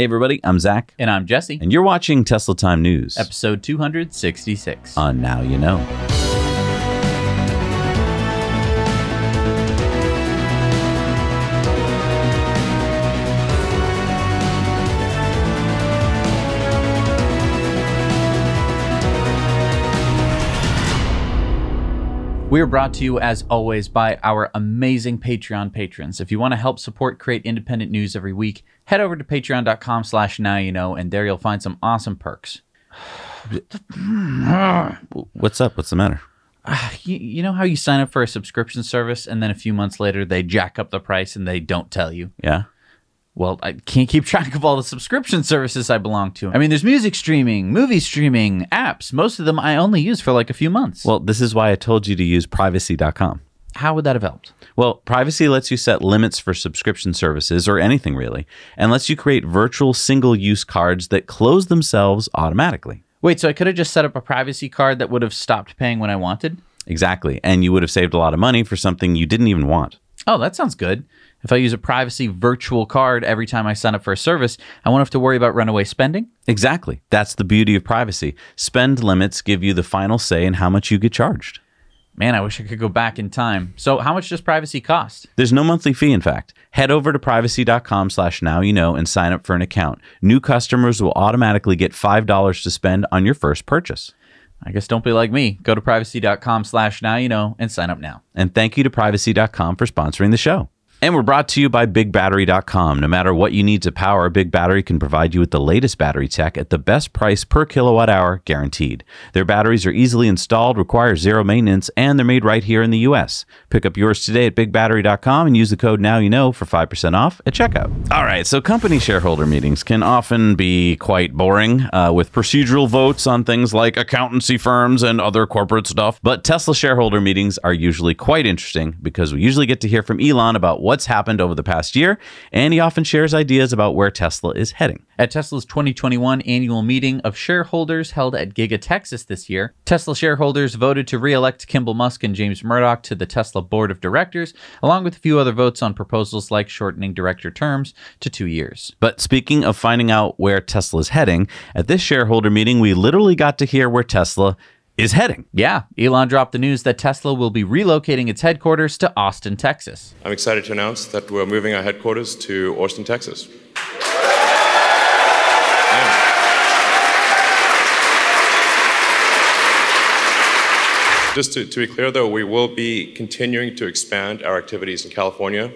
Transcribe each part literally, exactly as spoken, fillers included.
Hey everybody, I'm Zach. And I'm Jesse. And you're watching Tesla Time News. Episode two hundred sixty-six. On Now You Know. We are brought to you, as always, by our amazing Patreon patrons. If you want to help support create independent news every week, head over to patreon.com slash now you know, and there you'll find some awesome perks. What's up? What's the matter? Uh, you, you know how you sign up for a subscription service, and then a few months later, they jack up the price and they don't tell you? Yeah. Well, I can't keep track of all the subscription services I belong to. I mean, there's music streaming, movie streaming, apps. Most of them I only use for like a few months. Well, this is why I told you to use privacy dot com. How would that have helped? Well, privacy lets you set limits for subscription services, or anything really, and lets you create virtual single-use cards that close themselves automatically. Wait, so I could have just set up a privacy card that would have stopped paying when I wanted? Exactly, and you would have saved a lot of money for something you didn't even want. Oh, that sounds good. If I use a privacy virtual card every time I sign up for a service, I won't have to worry about runaway spending? Exactly. That's the beauty of privacy. Spend limits give you the final say in how much you get charged. Man, I wish I could go back in time. So how much does privacy cost? There's no monthly fee, in fact. Head over to privacy.com slash now you know and sign up for an account. New customers will automatically get five dollars to spend on your first purchase. I guess don't be like me. Go to privacy.com slash now you know and sign up now. And thank you to privacy dot com for sponsoring the show. And we're brought to you by Big Battery dot com. No matter what you need to power, Big Battery can provide you with the latest battery tech at the best price per kilowatt hour, guaranteed. Their batteries are easily installed, require zero maintenance, and they're made right here in the U S. Pick up yours today at Big Battery dot com and use the code NOWYOUKNOW for five percent off at checkout. All right, so company shareholder meetings can often be quite boring, uh, with procedural votes on things like accountancy firms and other corporate stuff. But Tesla shareholder meetings are usually quite interesting because we usually get to hear from Elon about what what's happened over the past year, and he often shares ideas about where Tesla is heading. At Tesla's twenty twenty-one annual meeting of shareholders held at Giga Texas this year, Tesla shareholders voted to re-elect Kimbal Musk and James Murdoch to the Tesla board of directors, along with a few other votes on proposals like shortening director terms to two years. But speaking of finding out where Tesla is heading, at this shareholder meeting, we literally got to hear where Tesla is heading. Yeah, Elon dropped the news that Tesla will be relocating its headquarters to Austin, Texas. I'm excited to announce that we're moving our headquarters to Austin, Texas. Yeah. Just to, to be clear though, we will be continuing to expand our activities in California.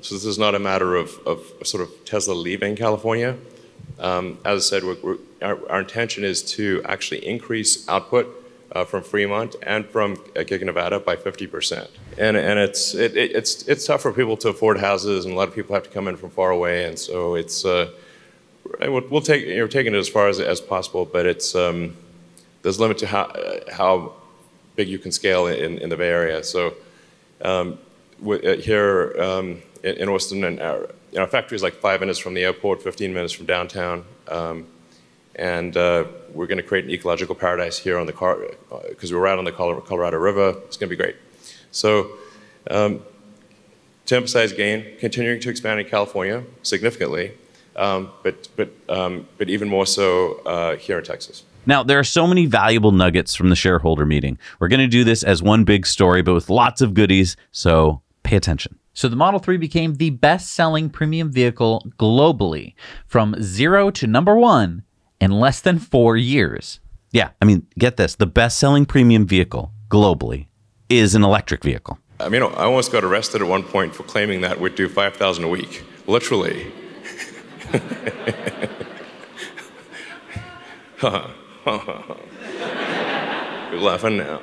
So this is not a matter of, of sort of Tesla leaving California. Um, as I said, we're, we're, our, our intention is to actually increase output Uh, from Fremont and from uh, Giga Nevada by fifty percent. And, and it's, it, it, it's, it's tough for people to afford houses, and a lot of people have to come in from far away, and so it's, uh, we'll, we'll take, you know, taking it as far as, as possible, but it's, um, there's a limit to how, uh, how big you can scale in, in the Bay Area. So um, w uh, here um, in, in Austin, and our, you know, our factory is like five minutes from the airport, fifteen minutes from downtown. Um, And uh, we're going to create an ecological paradise here on the car, because we're right on the Colorado River. It's going to be great. So um, to emphasize again, continuing to expand in California significantly, um, but, but, um, but even more so uh, here in Texas. Now, there are so many valuable nuggets from the shareholder meeting. We're going to do this as one big story, but with lots of goodies, so pay attention. So the Model three became the best-selling premium vehicle globally, from zero to number one in less than four years. Yeah, I mean, get this. The best-selling premium vehicle globally is an electric vehicle. I mean, I almost got arrested at one point for claiming that we'd do five thousand a week, literally. You're laughing now.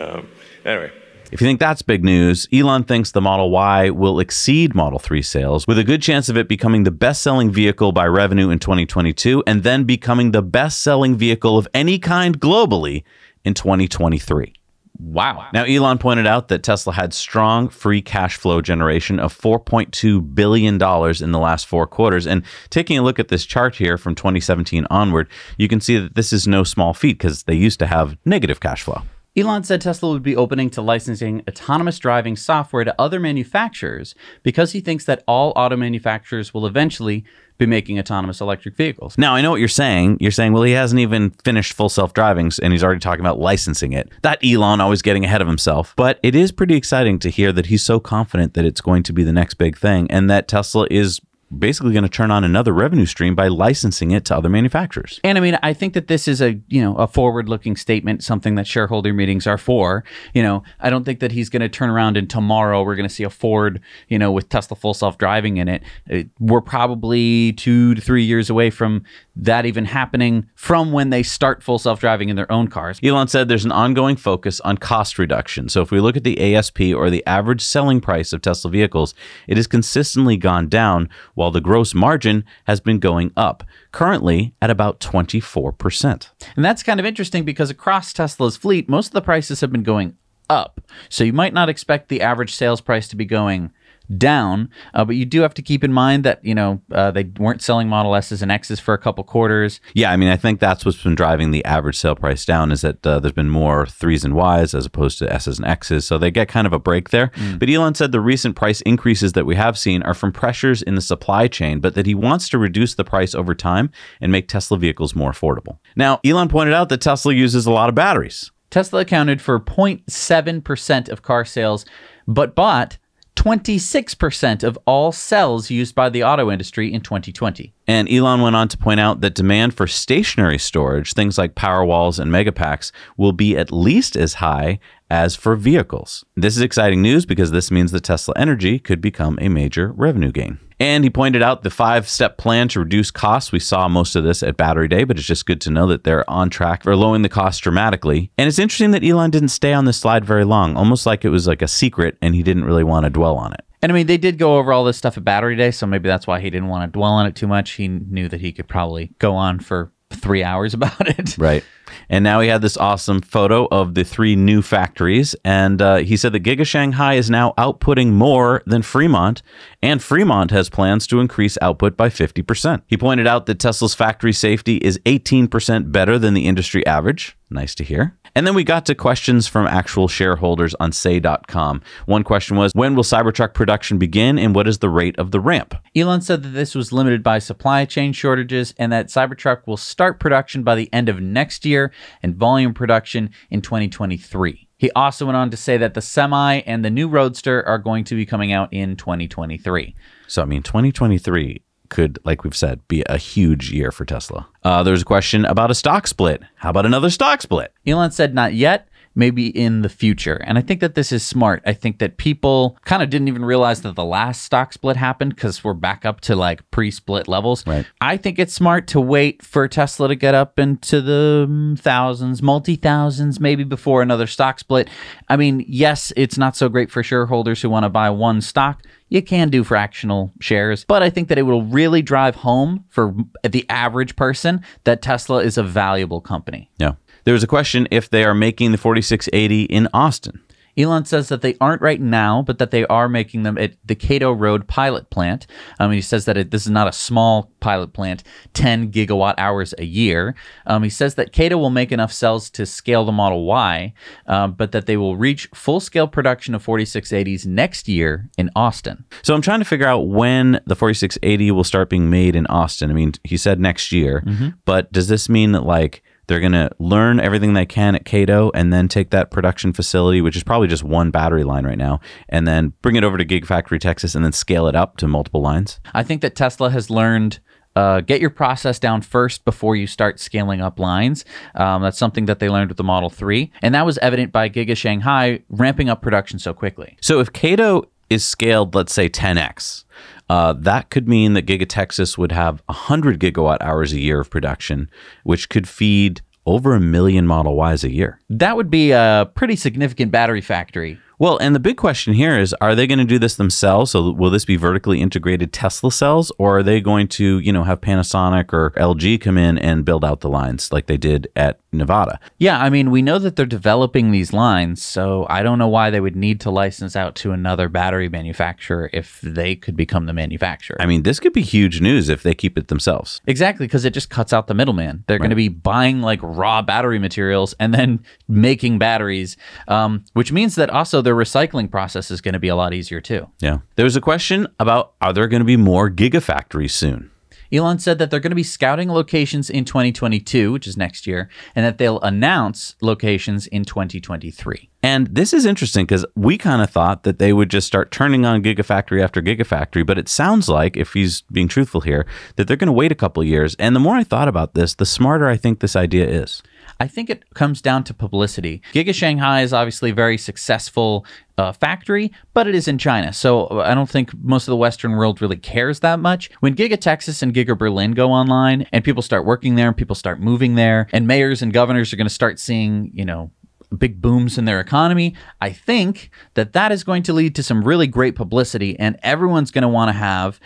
Um, anyway. If you think that's big news, Elon thinks the Model Y will exceed Model three sales, with a good chance of it becoming the best-selling vehicle by revenue in twenty twenty-two, and then becoming the best-selling vehicle of any kind globally in twenty twenty-three. Wow. Now, Elon pointed out that Tesla had strong free cash flow generation of four point two billion dollars in the last four quarters. And taking a look at this chart here from twenty seventeen onward, you can see that this is no small feat, because they used to have negative cash flow. Elon said Tesla would be opening to licensing autonomous driving software to other manufacturers because he thinks that all auto manufacturers will eventually be making autonomous electric vehicles. Now, I know what you're saying. You're saying, well, he hasn't even finished full self-driving and he's already talking about licensing it. That Elon always getting ahead of himself. But it is pretty exciting to hear that he's so confident that it's going to be the next big thing and that Tesla is basically going to turn on another revenue stream by licensing it to other manufacturers. And I mean, I think that this is a, you know, a forward-looking statement, something that shareholder meetings are for. You know, I don't think that he's going to turn around and tomorrow we're going to see a Ford, you know, with Tesla full self-driving in it. it. We're probably two to three years away from that even happening from when they start full self-driving in their own cars. Elon said there's an ongoing focus on cost reduction. So if we look at the A S P or the average selling price of Tesla vehicles, it has consistently gone down while the gross margin has been going up, currently at about twenty-four percent. And that's kind of interesting because across Tesla's fleet, most of the prices have been going up. So you might not expect the average sales price to be going down, uh, but you do have to keep in mind that, you know, uh, they weren't selling Model S's and X's for a couple quarters. Yeah, I mean, I think that's what's been driving the average sale price down is that uh, there's been more threes and Ys as opposed to S's and X's, so they get kind of a break there. Mm. But Elon said the recent price increases that we have seen are from pressures in the supply chain, but that he wants to reduce the price over time and make Tesla vehicles more affordable. Now, Elon pointed out that Tesla uses a lot of batteries. Tesla accounted for zero point seven percent of car sales, but bought twenty-six percent of all cells used by the auto industry in twenty twenty. And Elon went on to point out that demand for stationary storage, things like Powerwalls and Megapacks, will be at least as high as for vehicles. This is exciting news because this means that Tesla Energy could become a major revenue gain. And he pointed out the five-step plan to reduce costs. We saw most of this at Battery Day, but it's just good to know that they're on track for lowering the cost dramatically. And it's interesting that Elon didn't stay on this slide very long, almost like it was like a secret and he didn't really want to dwell on it. And I mean, they did go over all this stuff at Battery Day, so maybe that's why he didn't want to dwell on it too much. He knew that he could probably go on for three hours about it. Right. And now he had this awesome photo of the three new factories. And uh, he said that Giga Shanghai is now outputting more than Fremont. And Fremont has plans to increase output by fifty percent. He pointed out that Tesla's factory safety is eighteen percent better than the industry average. Nice to hear. And then we got to questions from actual shareholders on say dot com. One question was, when will Cybertruck production begin and what is the rate of the ramp? Elon said that this was limited by supply chain shortages and that Cybertruck will start production by the end of next year and volume production in twenty twenty-three. He also went on to say that the Semi and the new Roadster are going to be coming out in twenty twenty-three. So, I mean, twenty twenty-three could, like we've said, be a huge year for Tesla. Uh, there's a question about a stock split. How about another stock split? Elon said not yet, maybe in the future. And I think that this is smart. I think that people kind of didn't even realize that the last stock split happened because we're back up to like pre-split levels. Right. I think it's smart to wait for Tesla to get up into the thousands, multi-thousands, maybe before another stock split. I mean, yes, it's not so great for shareholders who want to buy one stock. You can do fractional shares, but I think that it will really drive home for the average person that Tesla is a valuable company. Yeah. There was a question if they are making the forty-six eighty in Austin. Elon says that they aren't right now, but that they are making them at the Cato Road pilot plant. Um, he says that it, this is not a small pilot plant, ten gigawatt hours a year. Um, he says that Cato will make enough cells to scale the Model Y, uh, but that they will reach full-scale production of forty-six eighties next year in Austin. So I'm trying to figure out when the forty-six eighty will start being made in Austin. I mean, he said next year, mm-hmm. but does this mean that like they're going to learn everything they can at Cato and then take that production facility, which is probably just one battery line right now, and then bring it over to Gigafactory, Texas, and then scale it up to multiple lines? I think that Tesla has learned uh, get your process down first before you start scaling up lines. Um, that's something that they learned with the Model three. And that was evident by Giga Shanghai ramping up production so quickly. So if Cato is scaled, let's say ten X, Uh, that could mean that Giga Texas would have one hundred gigawatt hours a year of production, which could feed over a million Model Ys a year. That would be a pretty significant battery factory. Well, and the big question here is, are they going to do this themselves? So will this be vertically integrated Tesla cells, or are they going to, you know, have Panasonic or L G come in and build out the lines like they did at Nevada. Yeah, I mean, we know that they're developing these lines, so I don't know why they would need to license out to another battery manufacturer if they could become the manufacturer. I mean, this could be huge news if they keep it themselves. Exactly, because it just cuts out the middleman. They're right. going to be buying like raw battery materials and then making batteries, um, which means that also their recycling process is going to be a lot easier too. Yeah. There's a question about, are there going to be more gigafactories soon? Elon said that they're going to be scouting locations in twenty twenty-two, which is next year, and that they'll announce locations in twenty twenty-three. And this is interesting because we kind of thought that they would just start turning on Gigafactory after Gigafactory, but it sounds like, if he's being truthful here, that they're going to wait a couple of years. And the more I thought about this, the smarter I think this idea is. I think it comes down to publicity. Giga Shanghai is obviously a very successful uh, factory, but it is in China. So I don't think most of the Western world really cares that much. When Giga Texas and Giga Berlin go online and people start working there and people start moving there and mayors and governors are going to start seeing, you know, big booms in their economy, I think that that is going to lead to some really great publicity, and everyone's going to want to have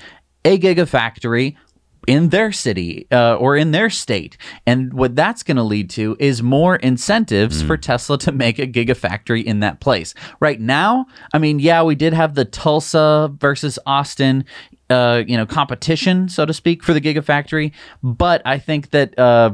a gigafactory in their city uh, or in their state. And what that's going to lead to is more incentives mm. for Tesla to make a gigafactory in that place. Right now, I mean, yeah, we did have the Tulsa versus Austin uh, you know, competition, so to speak, for the gigafactory. But I think that uh,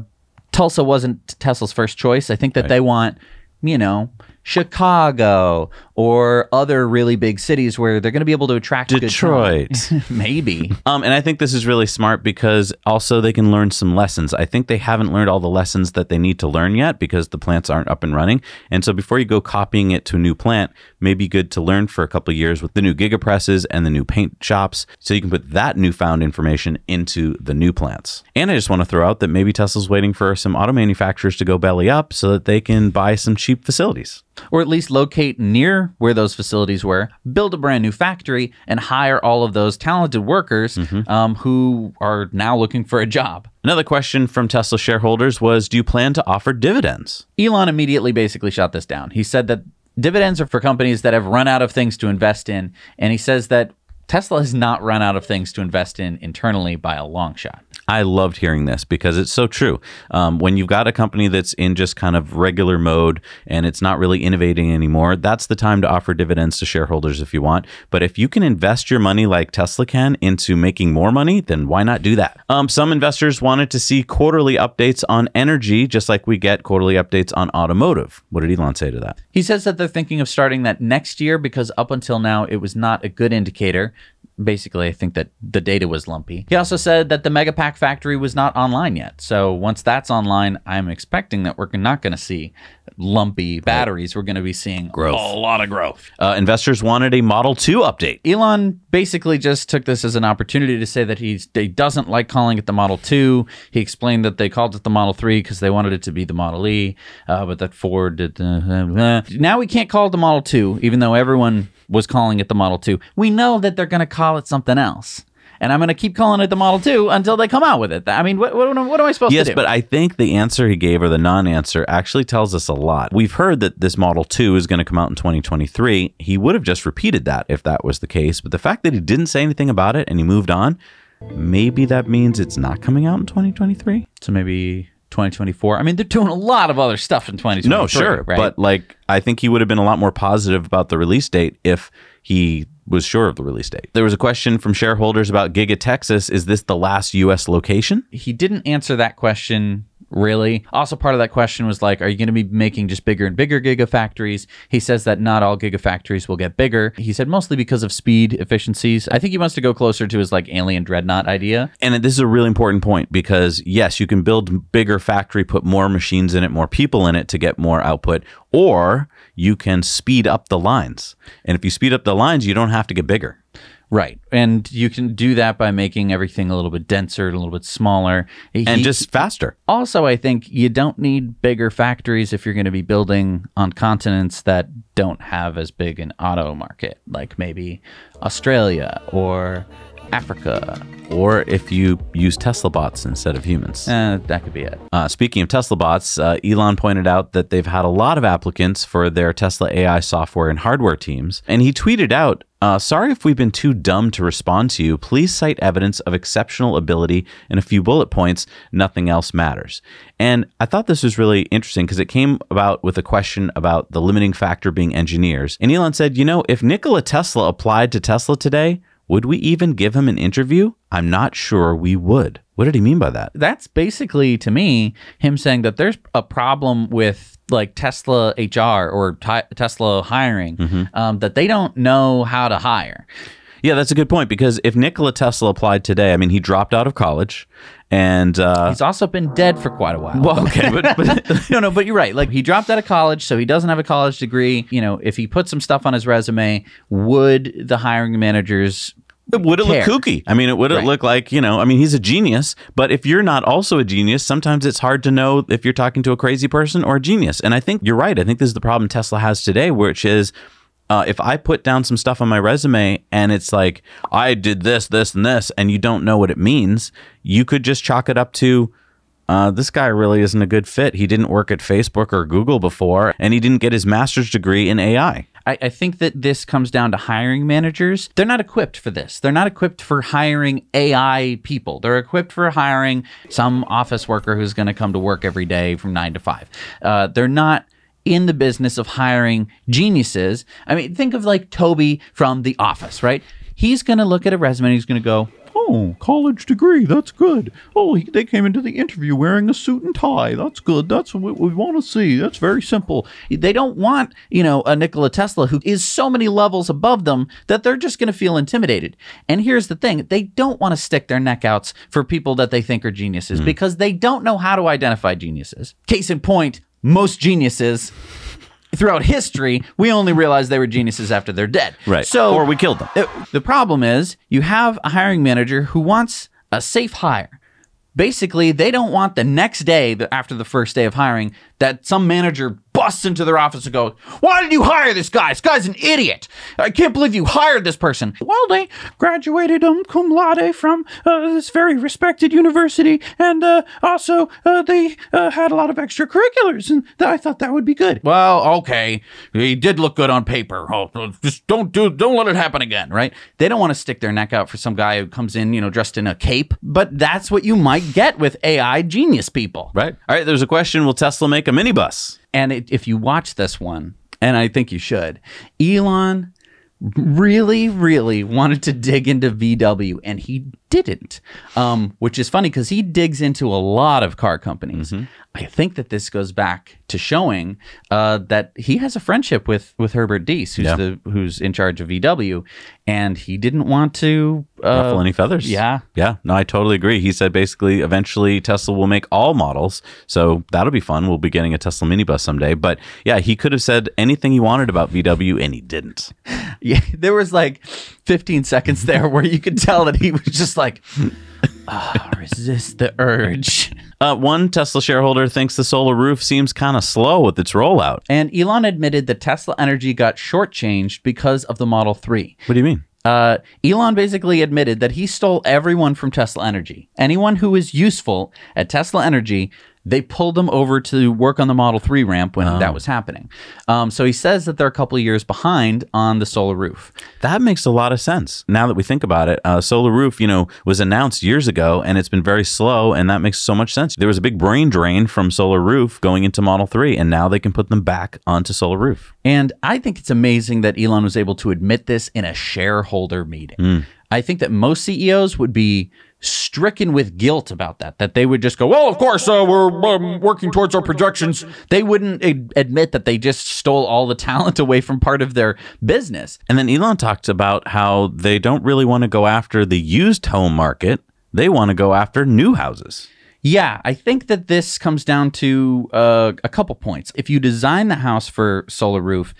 Tulsa wasn't Tesla's first choice. I think that right. they want, you know, Chicago or other really big cities where they're going to be able to attract Detroit, maybe. Um, and I think this is really smart because also they can learn some lessons. I think they haven't learned all the lessons that they need to learn yet because the plants aren't up and running. And so before you go copying it to a new plant, maybe good to learn for a couple of years with the new gigapresses and the new paint shops, so you can put that newfound information into the new plants. And I just want to throw out that maybe Tesla's waiting for some auto manufacturers to go belly up so that they can buy some cheap facilities. Or at least locate near where those facilities were, build a brand new factory, and hire all of those talented workers mm-hmm. um, who are now looking for a job. Another question from Tesla shareholders was, do you plan to offer dividends? Elon immediately basically shot this down. He said that dividends are for companies that have run out of things to invest in, and he says that Tesla has not run out of things to invest in internally by a long shot. I loved hearing this because it's so true. Um, when you've got a company that's in just kind of regular mode and it's not really innovating anymore, that's the time to offer dividends to shareholders if you want. But if you can invest your money like Tesla can into making more money, then why not do that? Um, some investors wanted to see quarterly updates on energy, just like we get quarterly updates on automotive. What did Elon say to that? He says that they're thinking of starting that next year because up until now, it was not a good indicator. Basically, I think that the data was lumpy. He also said that the Megapack factory was not online yet. So once that's online, I'm expecting that we're not going to see lumpy batteries. We're going to be seeing growth. a lot of growth. Uh, investors wanted a Model two update. Elon basically just took this as an opportunity to say that he's, he doesn't like calling it the Model two. He explained that they called it the Model three because they wanted it to be the Model E, uh, but that Ford did. Uh, uh. Now we can't call it the Model two, even though everyone was calling it the Model two. We know that they're going to call it something else. And I'm going to keep calling it the Model two until they come out with it. I mean, what, what, what am I supposed yes, to do? Yes, but I think the answer he gave, or the non-answer, actually tells us a lot. We've heard that this Model two is going to come out in twenty twenty-three. He would have just repeated that if that was the case. But the fact that he didn't say anything about it and he moved on, maybe that means it's not coming out in twenty twenty-three. So maybe twenty twenty-four. I mean, they're doing a lot of other stuff in twenty twenty-three. No, sure. Right? But like, I think he would have been a lot more positive about the release date if he was sure of the release date. There was a question from shareholders about Giga Texas. Is this the last U S location? He didn't answer that question, really. Also, part of that question was like, are you going to be making just bigger and bigger gigafactories? He says that not all gigafactories will get bigger. He said mostly because of speed efficiencies. I think he wants to go closer to his like alien dreadnought idea. And this is a really important point because yes, you can build bigger factory, put more machines in it, more people in it to get more output, or you can speed up the lines. And if you speed up the lines, you don't have to get bigger. Right. And you can do that by making everything a little bit denser, a little bit smaller. He, and just faster. Also, I think you don't need bigger factories if you're going to be building on continents that don't have as big an auto market, like maybe Australia or Africa, or if you use Tesla bots instead of humans. Eh, that could be it. Uh, speaking of Tesla bots, uh, Elon pointed out that they've had a lot of applicants for their Tesla A I software and hardware teams. And he tweeted out, uh, sorry if we've been too dumb to respond to you. Please cite evidence of exceptional ability and a few bullet points. Nothing else matters. And I thought this was really interesting because it came about with a question about the limiting factor being engineers. And Elon said, you know, if Nikola Tesla applied to Tesla today, would we even give him an interview? I'm not sure we would. What did he mean by that? That's basically, to me, him saying that there's a problem with like Tesla H R or Tesla hiring, mm-hmm. um, that they don't know how to hire. Yeah, that's a good point, because if Nikola Tesla applied today, I mean, he dropped out of college, and uh, he's also been dead for quite a while. Well, okay, but, but no, no, but you're right. Like, he dropped out of college, so he doesn't have a college degree. You know, if he put some stuff on his resume, would the hiring managers? Would it care? Look kooky? I mean, it would it right. look like, you know, I mean, he's a genius, but if you're not also a genius, sometimes it's hard to know if you're talking to a crazy person or a genius. And I think you're right. I think this is the problem Tesla has today, which is, Uh, if I put down some stuff on my resume and it's like, I did this, this, and this, and you don't know what it means, you could just chalk it up to, uh, this guy really isn't a good fit. He didn't work at Facebook or Google before, and he didn't get his master's degree in A I. I, I think that this comes down to hiring managers. They're not equipped for this. They're not equipped for hiring A I people. They're equipped for hiring some office worker who's going to come to work every day from nine to five. Uh, they're not in the business of hiring geniuses. I mean, think of like Toby from The Office, right? He's going to look at a resume and he's going to go, oh, college degree, that's good. Oh, he, they came into the interview wearing a suit and tie. That's good. That's what we want to see. That's very simple. They don't want, you know, a Nikola Tesla who is so many levels above them that they're just going to feel intimidated. And here's the thing. They don't want to stick their neck out for people that they think are geniuses, mm. because they don't know how to identify geniuses. Case in point, most geniuses throughout history, we only realized they were geniuses after they're dead. Right. So, or we killed them. It, the problem is you have a hiring manager who wants a safe hire. Basically, they don't want the next day after the first day of hiring that some manager busts into their office and goes, why did you hire this guy? This guy's an idiot. I can't believe you hired this person. Well, they graduated um, cum laude from uh, this very respected university, and uh, also uh, they uh, had a lot of extracurriculars, and th I thought that would be good. Well, okay, he did look good on paper. Oh, just don't do, don't let it happen again, right? They don't want to stick their neck out for some guy who comes in, you know, dressed in a cape, but that's what you might get with A I genius people. Right. All right, there's a question, will Tesla make a minibus? And it, if you watch this one, and I think you should, Elon really, really wanted to dig into V W, and he didn't, um, which is funny because he digs into a lot of car companies. Mm-hmm. I think that this goes back to showing uh, that he has a friendship with with Herbert Diess, who's yeah. the who's in charge of V W, and he didn't want to uh, ruffle any feathers. Yeah, yeah. No, I totally agree. He said basically, eventually Tesla will make all models, so that'll be fun. We'll be getting a Tesla minibus someday. But yeah, he could have said anything he wanted about V W, and he didn't. Yeah, there was like fifteen seconds there where you could tell that he was just like, oh, resist the urge. Uh, one Tesla shareholder thinks the solar roof seems kind of slow with its rollout. And Elon admitted that Tesla Energy got shortchanged because of the Model three. What do you mean? Uh, Elon basically admitted that he stole everyone from Tesla Energy. Anyone who is useful at Tesla Energy, they pulled them over to work on the Model three ramp when oh. that was happening. Um, so he says that they're a couple of years behind on the solar roof. That makes a lot of sense now that we think about it. Uh, solar roof, you know, was announced years ago, and it's been very slow, and that makes so much sense. There was a big brain drain from solar roof going into Model three, and now they can put them back onto solar roof. And I think it's amazing that Elon was able to admit this in a shareholder meeting. Mm. I think that most C E Os would be stricken with guilt about that, that they would just go, well, of course, uh, we're um, working towards our projections. They wouldn't ad admit that they just stole all the talent away from part of their business. And then Elon talks about how they don't really want to go after the used home market. They want to go after new houses. Yeah, I think that this comes down to uh, a couple points. If you design the house for solar roof,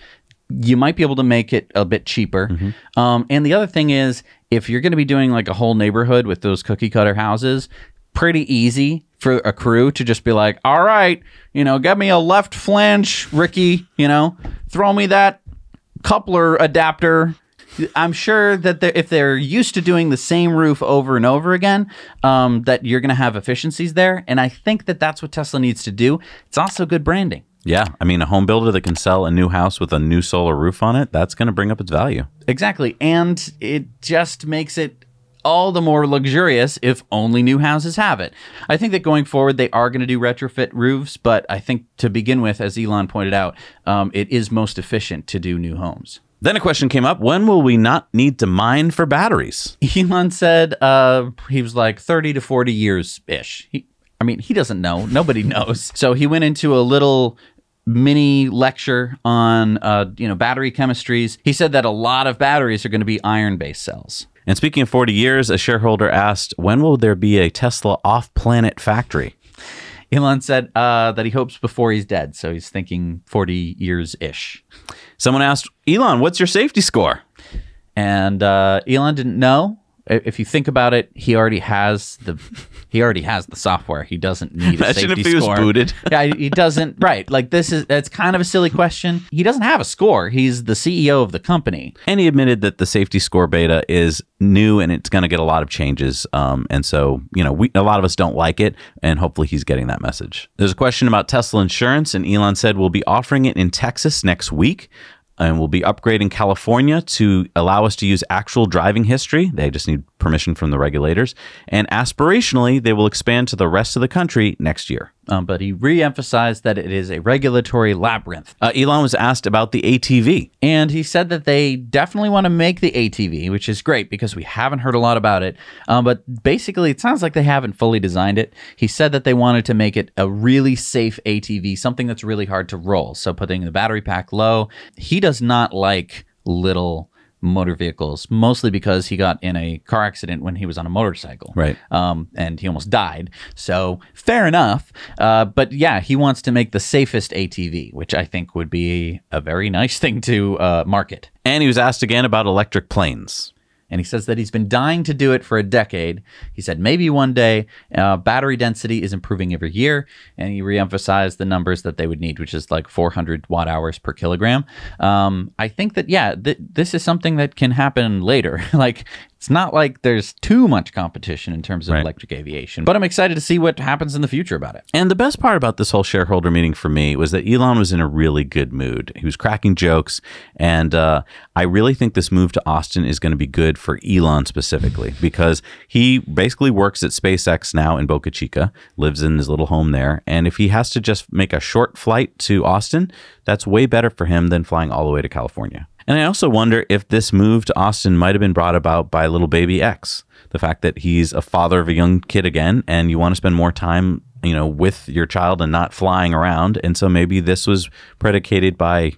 you might be able to make it a bit cheaper. Mm-hmm. Um, and the other thing is, if you're going to be doing like a whole neighborhood with those cookie cutter houses, pretty easy for a crew to just be like, all right, you know, get me a left flange, Ricky, you know, throw me that coupler adapter. I'm sure that they're, if they're used to doing the same roof over and over again, um, that you're going to have efficiencies there. And I think that that's what Tesla needs to do. It's also good branding. Yeah. I mean, a home builder that can sell a new house with a new solar roof on it, that's going to bring up its value. Exactly. And it just makes it all the more luxurious if only new houses have it. I think that going forward, they are going to do retrofit roofs. But I think to begin with, as Elon pointed out, um, it is most efficient to do new homes. Then a question came up, when will we not need to mine for batteries? Elon said uh, he was like thirty to forty years-ish. He, I mean, he doesn't know. Nobody knows. So he went into a little mini lecture on uh, you know, battery chemistries. He said that a lot of batteries are going to be iron-based cells. And speaking of forty years, a shareholder asked, when will there be a Tesla off-planet factory? Elon said uh, that he hopes before he's dead. So he's thinking forty years-ish. Someone asked, Elon, what's your safety score? And uh, Elon didn't know. If you think about it, he already has the he already has the software. He doesn't need a Imagine safety score. Imagine if he was score. booted. Yeah, he doesn't. Right. Like, this is, it's kind of a silly question. He doesn't have a score. He's the C E O of the company. And he admitted that the safety score beta is new and it's going to get a lot of changes. Um, and so, you know, we, a lot of us don't like it. And hopefully he's getting that message. There's a question about Tesla insurance. And Elon said, we'll be offering it in Texas next week. And we'll be upgrading California to allow us to use actual driving history. They just need permission from the regulators. And aspirationally, they will expand to the rest of the country next year. Um, but he re-emphasized that it is a regulatory labyrinth. Uh, Elon was asked about the A T V. And he said that they definitely want to make the A T V, which is great because we haven't heard a lot about it. Um, but basically, it sounds like they haven't fully designed it. He said that they wanted to make it a really safe A T V, something that's really hard to roll. So putting the battery pack low. He does not like little motor vehicles, mostly because he got in a car accident when he was on a motorcycle. Right. Um, and he almost died. So fair enough. Uh, but yeah, he wants to make the safest A T V, which I think would be a very nice thing to uh, market. And he was asked again about electric planes. And he says that he's been dying to do it for a decade. He said, maybe one day. Uh, battery density is improving every year. And he reemphasized the numbers that they would need, which is like four hundred watt hours per kilogram. Um, I think that, yeah, th this is something that can happen later. Like, it's not like there's too much competition in terms of right. electric aviation, but I'm excited to see what happens in the future about it. And the best part about this whole shareholder meeting for me was that Elon was in a really good mood. He was cracking jokes. And uh, I really think this move to Austin is going to be good for Elon specifically, because he basically works at SpaceX now in Boca Chica, lives in his little home there. And if he has to just make a short flight to Austin, that's way better for him than flying all the way to California. And I also wonder if this move to Austin might have been brought about by little baby X, the fact that he's a father of a young kid again, and you want to spend more time, you know, with your child and not flying around. And so maybe this was predicated by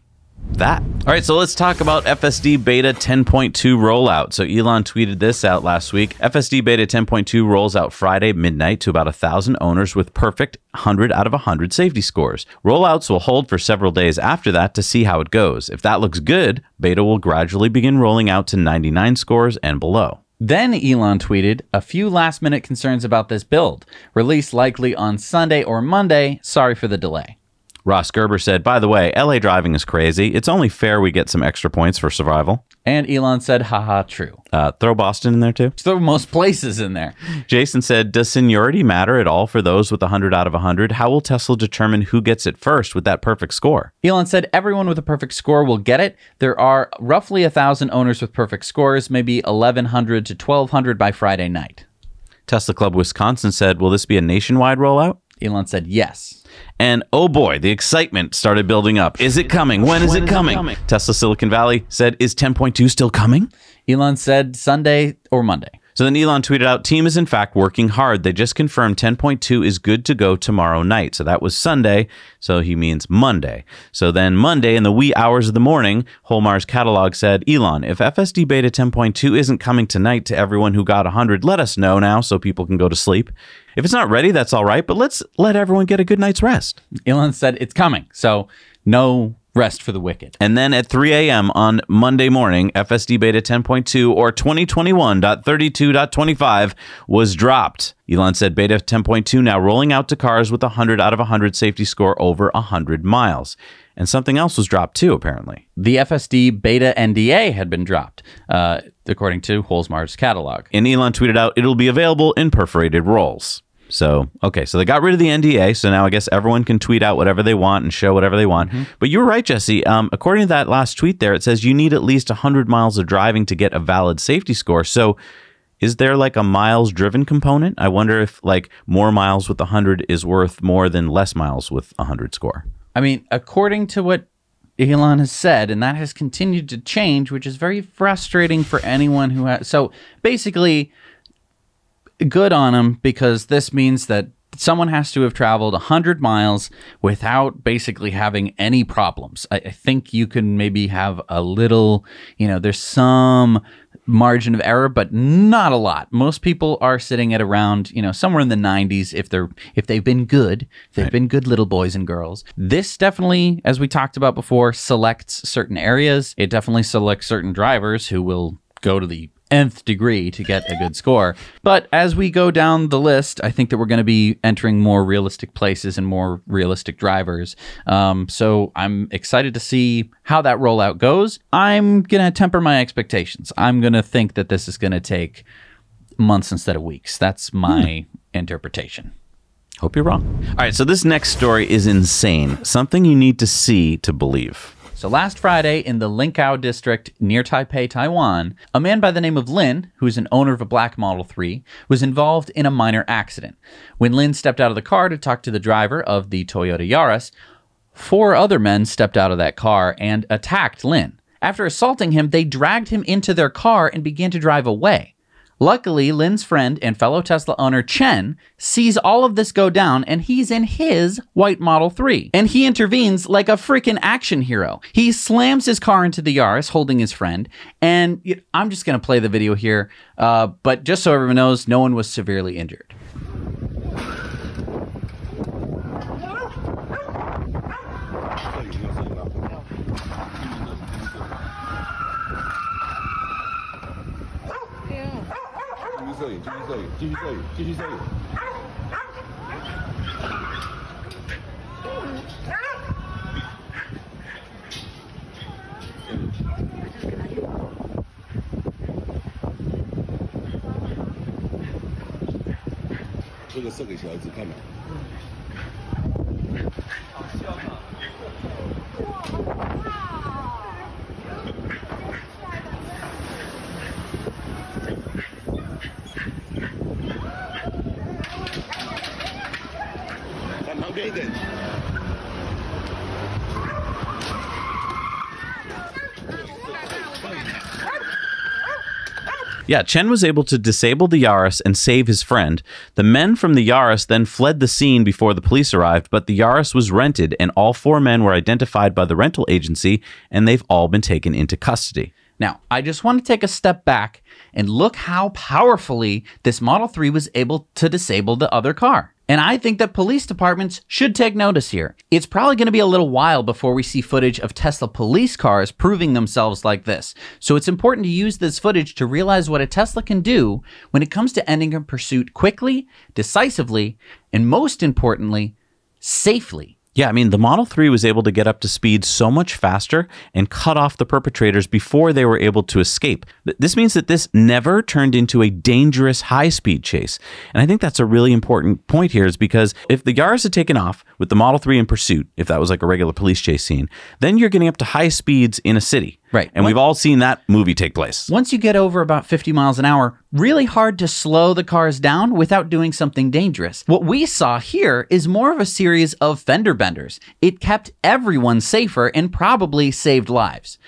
that. All right, so let's talk about F S D beta ten point two rollout. So Elon tweeted this out last week. F S D beta ten point two rolls out Friday midnight to about one thousand owners with perfect one hundred out of one hundred safety scores. Rollouts will hold for several days after that to see how it goes. If that looks good, beta will gradually begin rolling out to ninety-nine scores and below. Then Elon tweeted, a few last-minute concerns about this build. Release likely on Sunday or Monday. Sorry for the delay. Ross Gerber said, by the way, L A driving is crazy. It's only fair we get some extra points for survival. And Elon said, haha, true. Uh, throw Boston in there, too. Throw most places in there. Jason said, does seniority matter at all for those with one hundred out of one hundred? How will Tesla determine who gets it first with that perfect score? Elon said, everyone with a perfect score will get it. There are roughly one thousand owners with perfect scores, maybe eleven hundred to twelve hundred by Friday night. Tesla Club Wisconsin said, will this be a nationwide rollout? Elon said, yes. And oh boy, the excitement started building up. Is it coming? When is, when it, is coming? it coming? Tesla Silicon Valley said, is ten point two still coming? Elon said Sunday or Monday. So then Elon tweeted out, team is in fact working hard. They just confirmed ten point two is good to go tomorrow night. So that was Sunday. So he means Monday. So then Monday in the wee hours of the morning, Holmar's catalog said, Elon, if F S D beta ten point two isn't coming tonight to everyone who got one hundred, let us know now so people can go to sleep. If it's not ready, that's all right. But let's let everyone get a good night's rest. Elon said it's coming. So no Rest for the wicked. And then at three a m on Monday morning, F S D beta ten point two or twenty twenty-one point thirty-two point twenty-five was dropped. Elon said beta ten point two now rolling out to cars with one hundred out of one hundred safety score over one hundred miles. And something else was dropped too, apparently. The F S D beta N D A had been dropped, uh, according to Holzmar's catalog. And Elon tweeted out, it'll be available in perforated rolls. So, okay, so they got rid of the N D A, so now I guess everyone can tweet out whatever they want and show whatever they want. Mm-hmm. But you were right, Jesse. Um, according to that last tweet there, it says you need at least one hundred miles of driving to get a valid safety score. So is there like a miles driven component? I wonder if like more miles with one hundred is worth more than less miles with one hundred score. I mean, according to what Elon has said, and that has continued to change, which is very frustrating for anyone who has... So basically... Good on him, because this means that someone has to have traveled one hundred miles without basically having any problems. I, I think you can maybe have a little, you know, there's some margin of error, but not a lot. Most people are sitting at around, you know, somewhere in the nineties if they're if they've been good, if they've right. been good little boys and girls. This definitely, as we talked about before, selects certain areas. It definitely selects certain drivers who will go to the nth degree to get a good score. But as we go down the list, I think that we're going to be entering more realistic places and more realistic drivers. Um, so I'm excited to see how that rollout goes. I'm going to temper my expectations. I'm going to think that this is going to take months instead of weeks. That's my hmm. interpretation. Hope you're wrong. All right, so this next story is insane. Something you need to see to believe. So last Friday in the Linkou district near Taipei, Taiwan, a man by the name of Lin, who is an owner of a black Model three, was involved in a minor accident. When Lin stepped out of the car to talk to the driver of the Toyota Yaris, four other men stepped out of that car and attacked Lin. After assaulting him, they dragged him into their car and began to drive away. Luckily, Lin's friend and fellow Tesla owner Chen sees all of this go down, and he's in his white Model three. And he intervenes like a freaking action hero. He slams his car into the Yaris, holding his friend. And you know, I'm just going to play the video here, uh, but just so everyone knows, no one was severely injured. Yeah, Chen was able to disable the Yaris and save his friend. The men from the Yaris then fled the scene before the police arrived, but the Yaris was rented and all four men were identified by the rental agency, and they've all been taken into custody. Now, I just want to take a step back and look how powerfully this Model three was able to disable the other car. And I think that police departments should take notice here. It's probably going to be a little while before we see footage of Tesla police cars proving themselves like this. So it's important to use this footage to realize what a Tesla can do when it comes to ending a pursuit quickly, decisively, and most importantly, safely. Yeah, I mean, the Model three was able to get up to speed so much faster and cut off the perpetrators before they were able to escape. This means that this never turned into a dangerous high-speed chase. And I think that's a really important point here, is because if the Yaris had taken off with the Model three in pursuit, if that was like a regular police chase scene, then you're getting up to high speeds in a city. Right. And once, we've all seen that movie take place. Once you get over about fifty miles an hour, really hard to slow the cars down without doing something dangerous. What we saw here is more of a series of fender benders. It kept everyone safer and probably saved lives.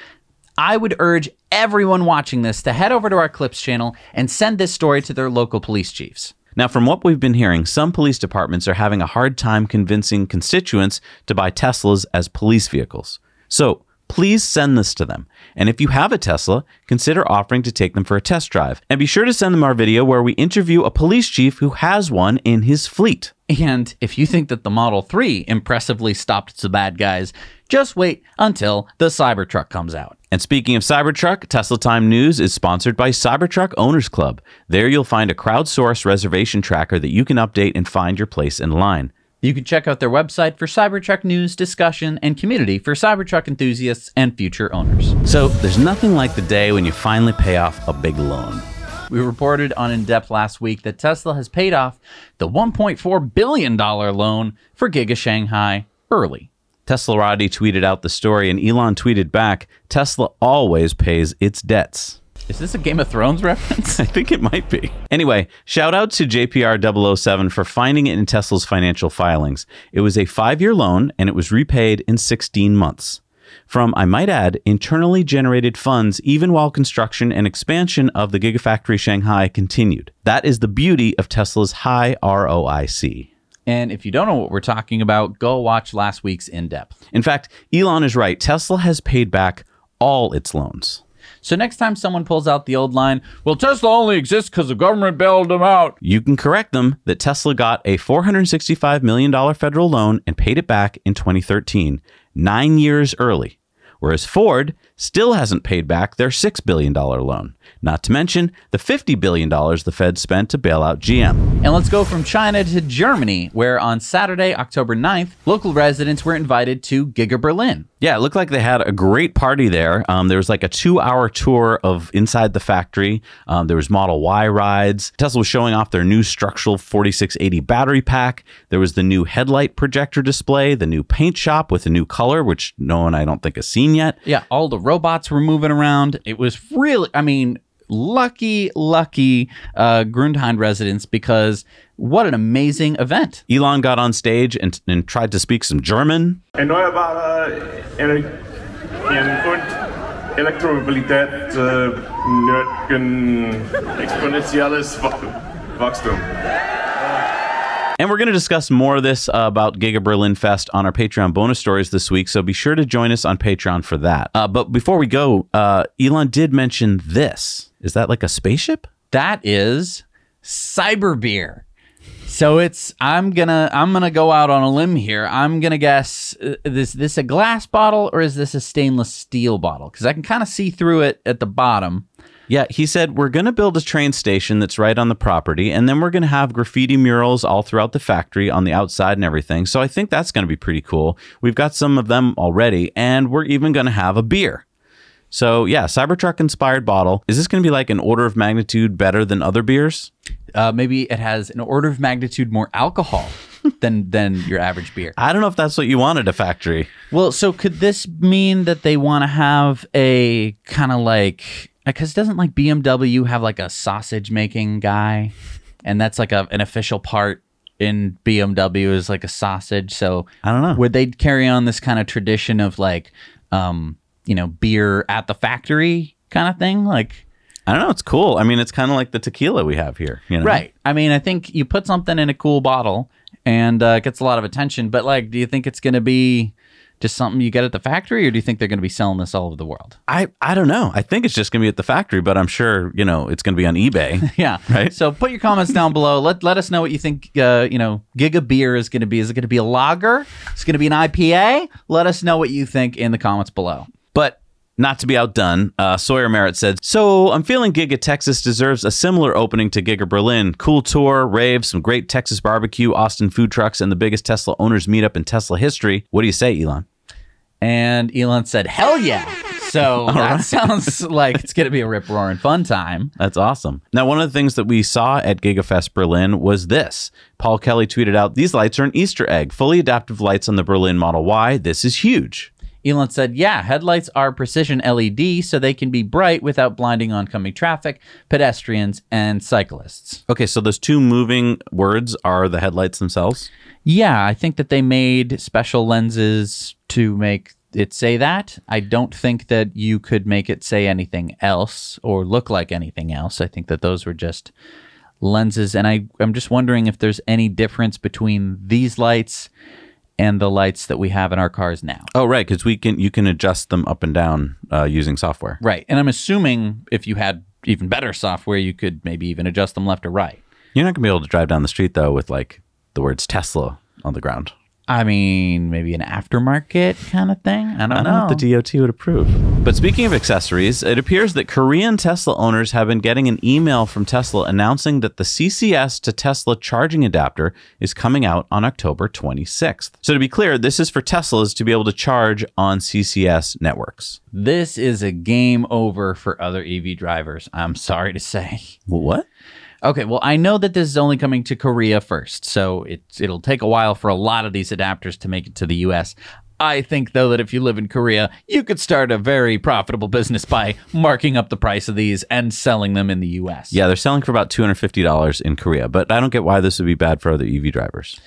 I would urge everyone watching this to head over to our Clips channel and send this story to their local police chiefs. Now, from what we've been hearing, some police departments are having a hard time convincing constituents to buy Teslas as police vehicles. So, please send this to them. And if you have a Tesla, consider offering to take them for a test drive. And be sure to send them our video where we interview a police chief who has one in his fleet. And if you think that the Model three impressively stopped the bad guys, just wait until the Cybertruck comes out. And speaking of Cybertruck, Tesla Time News is sponsored by Cybertruck Owners Club. There you'll find a crowdsourced reservation tracker that you can update and find your place in line. You can check out their website for Cybertruck news, discussion, and community for Cybertruck enthusiasts and future owners. So there's nothing like the day when you finally pay off a big loan. We reported on In Depth last week that Tesla has paid off the one point four billion dollar loan for Giga Shanghai early. Teslarati tweeted out the story and Elon tweeted back, Tesla always pays its debts. Is this a Game of Thrones reference? I think it might be. Anyway, shout out to J P R double oh seven for finding it in Tesla's financial filings. It was a five-year loan and it was repaid in sixteen months. From, I might add, internally generated funds even while construction and expansion of the Gigafactory Shanghai continued. That is the beauty of Tesla's high R O I C. And if you don't know what we're talking about, go watch last week's In-Depth. In fact, Elon is right. Tesla has paid back all its loans. So next time someone pulls out the old line, well, Tesla only exists because the government bailed them out, you can correct them that Tesla got a four hundred sixty-five million dollar federal loan and paid it back in twenty thirteen, nine years early. Whereas Ford still hasn't paid back their six billion dollar loan, not to mention the fifty billion dollars the Fed spent to bail out G M. And let's go from China to Germany, where on Saturday, October ninth, local residents were invited to Giga Berlin. Yeah, it looked like they had a great party there. Um, there was like a two-hour tour of inside the factory. Um, there was Model Y rides. Tesla was showing off their new structural forty-six eighty battery pack. There was the new headlight projector display, the new paint shop with a new color, which no one I don't think has seen yet. Yeah, all the robots were moving around. It was really, I mean, lucky, lucky uh, Grundheim residents, because what an amazing event. Elon got on stage and, and tried to speak some German. And we're going to discuss more of this uh, about Giga Berlin Fest on our Patreon bonus stories this week, so be sure to join us on Patreon for that. Uh, but before we go, uh, Elon did mention this. Is that like a spaceship? That is cyber beer. So it's I'm gonna I'm gonna go out on a limb here. I'm gonna guess uh, is this a glass bottle or is this a stainless steel bottle? Because I can kind of see through it at the bottom. Yeah, he said, we're going to build a train station that's right on the property, and then we're going to have graffiti murals all throughout the factory on the outside and everything. So I think that's going to be pretty cool. We've got some of them already, and we're even going to have a beer. So yeah, Cybertruck-inspired bottle. Is this going to be like an order of magnitude better than other beers? Uh, maybe it has an order of magnitude more alcohol than than your average beer. I don't know if that's what you want at a factory. Well, so could this mean that they want to have a kind of like... Because doesn't like B M W have like a sausage making guy, and that's like a, an official part in B M W is like a sausage. So I don't know. Would they carry on this kind of tradition of like, um, you know, beer at the factory kind of thing? Like, I don't know. It's cool. I mean, it's kind of like the tequila we have here. You know? Right. I mean, I think you put something in a cool bottle and uh, it gets a lot of attention. But like, do you think it's going to be just something you get at the factory, or do you think they're going to be selling this all over the world? I, I don't know. I think it's just going to be at the factory, but I'm sure, you know, it's going to be on eBay. Yeah. Right? So put your comments down below. Let let us know what you think, uh, you know, Giga Beer is going to be. Is it going to be a lager? It's going to be an I P A? Let us know what you think in the comments below. But not to be outdone, uh, Sawyer Merritt said, so I'm feeling Giga Texas deserves a similar opening to Giga Berlin. Cool tour, rave, some great Texas barbecue, Austin food trucks, and the biggest Tesla owners meetup in Tesla history. What do you say, Elon? And Elon said, hell yeah. So that right. Sounds like it's going to be a rip-roaring fun time. That's awesome. Now, one of the things that we saw at GigaFest Berlin was this. Paul Kelly tweeted out, these lights are an Easter egg. Fully adaptive lights on the Berlin Model Y. This is huge. Elon said, yeah, headlights are precision L E D, so they can be bright without blinding oncoming traffic, pedestrians, and cyclists. Okay, so those two moving words are the headlights themselves? Yeah, I think that they made special lenses to make it say that. I don't think that you could make it say anything else or look like anything else. I think that those were just lenses. And I, I'm just wondering if there's any difference between these lights and the lights that we have in our cars now. Oh, right, because we can you can adjust them up and down uh, using software. Right, and I'm assuming if you had even better software, you could maybe even adjust them left or right. You're not going to be able to drive down the street, though, with like the words Tesla on the ground. I mean, maybe an aftermarket kind of thing. I don't, I don't know. know if the D O T would approve. But speaking of accessories, it appears that Korean Tesla owners have been getting an email from Tesla announcing that the C C S to Tesla charging adapter is coming out on October twenty-sixth. So to be clear, this is for Teslas to be able to charge on C C S networks. This is a game over for other E V drivers, I'm sorry to say. What? Okay, well, I know that this is only coming to Korea first, so it's, it'll take a while for a lot of these adapters to make it to the U S. I think, though, that if you live in Korea, you could start a very profitable business by marking up the price of these and selling them in the U S. Yeah, they're selling for about two hundred fifty dollars in Korea, but I don't get why this would be bad for other E V drivers.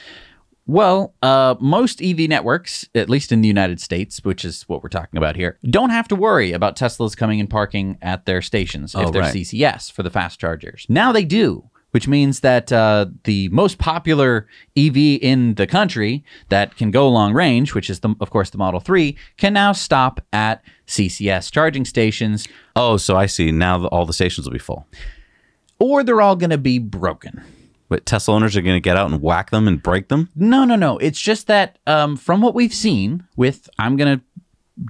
Well, uh, most E V networks, at least in the United States, which is what we're talking about here, don't have to worry about Teslas coming and parking at their stations if oh, they're right. C C S for the fast chargers. Now they do, which means that uh, the most popular E V in the country that can go long range, which is, the, of course, the Model three, can now stop at C C S charging stations. Oh, so I see. Now all the stations will be full. Or they're all going to be broken. But Tesla owners are going to get out and whack them and break them? No, no, no. It's just that um, from what we've seen with, I'm going to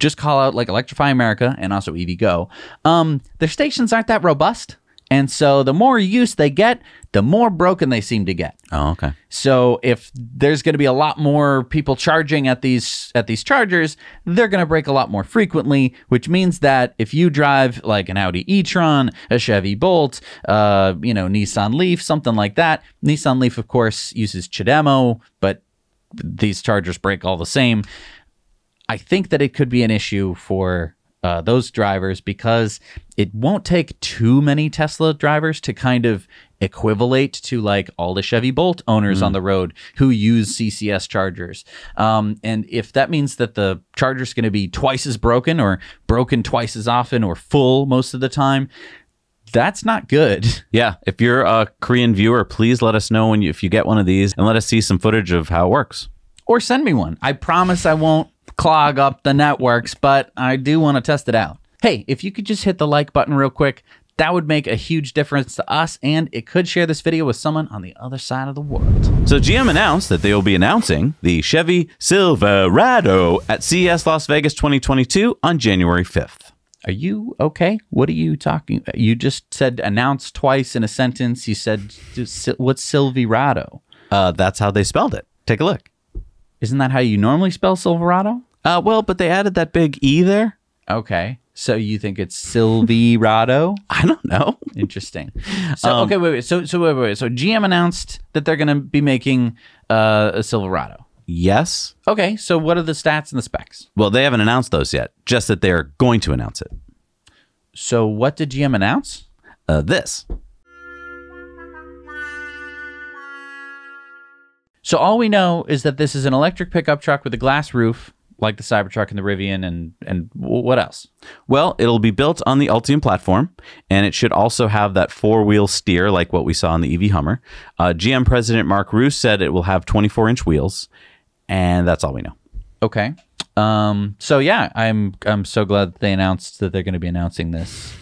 just call out like Electrify America and also E V Go, um, their stations aren't that robust. And so the more use they get, the more broken they seem to get. Oh, okay. So if there's going to be a lot more people charging at these at these chargers, they're going to break a lot more frequently, which means that if you drive like an Audi e-tron, a Chevy Bolt, uh, you know, Nissan Leaf, something like that. Nissan Leaf, of course, uses CHAdeMO, but these chargers break all the same. I think that it could be an issue for Uh, those drivers because it won't take too many Tesla drivers to kind of equivalent to like all the Chevy Bolt owners mm. on the road who use C C S chargers. Um, and if that means that the charger's going to be twice as broken or broken twice as often or full most of the time, that's not good. Yeah. If you're a Korean viewer, please let us know when you, if you get one of these and let us see some footage of how it works. Or send me one. I promise I won't clog up the networks, but I do want to test it out. Hey, if you could just hit the like button real quick, that would make a huge difference to us, and it could share this video with someone on the other side of the world. So G M announced that they will be announcing the Chevy Silverado at C E S Las Vegas twenty twenty-two on January fifth. Are you okay? What are you talking about? You just said announce twice in a sentence. You said, what's Silverado? Uh, that's how they spelled it. Take a look. Isn't that how you normally spell Silverado? Uh, well, but they added that big E there. Okay. So you think it's Silverado? I don't know. Interesting. So, um, okay, wait, wait. So, so, wait, wait, wait. So G M announced that they're going to be making uh, a Silverado. Yes. Okay. So what are the stats and the specs? Well, they haven't announced those yet, just that they're going to announce it. So what did G M announce? Uh, this. So all we know is that this is an electric pickup truck with a glass roof, like the Cybertruck and the Rivian, and and what else? Well, it'll be built on the Ultium platform, and it should also have that four-wheel steer like what we saw in the E V Hummer. Uh, G M President Mark Roos said it will have twenty-four inch wheels, and that's all we know. Okay. Um, so yeah, I'm I'm so glad that they announced that they're going to be announcing this.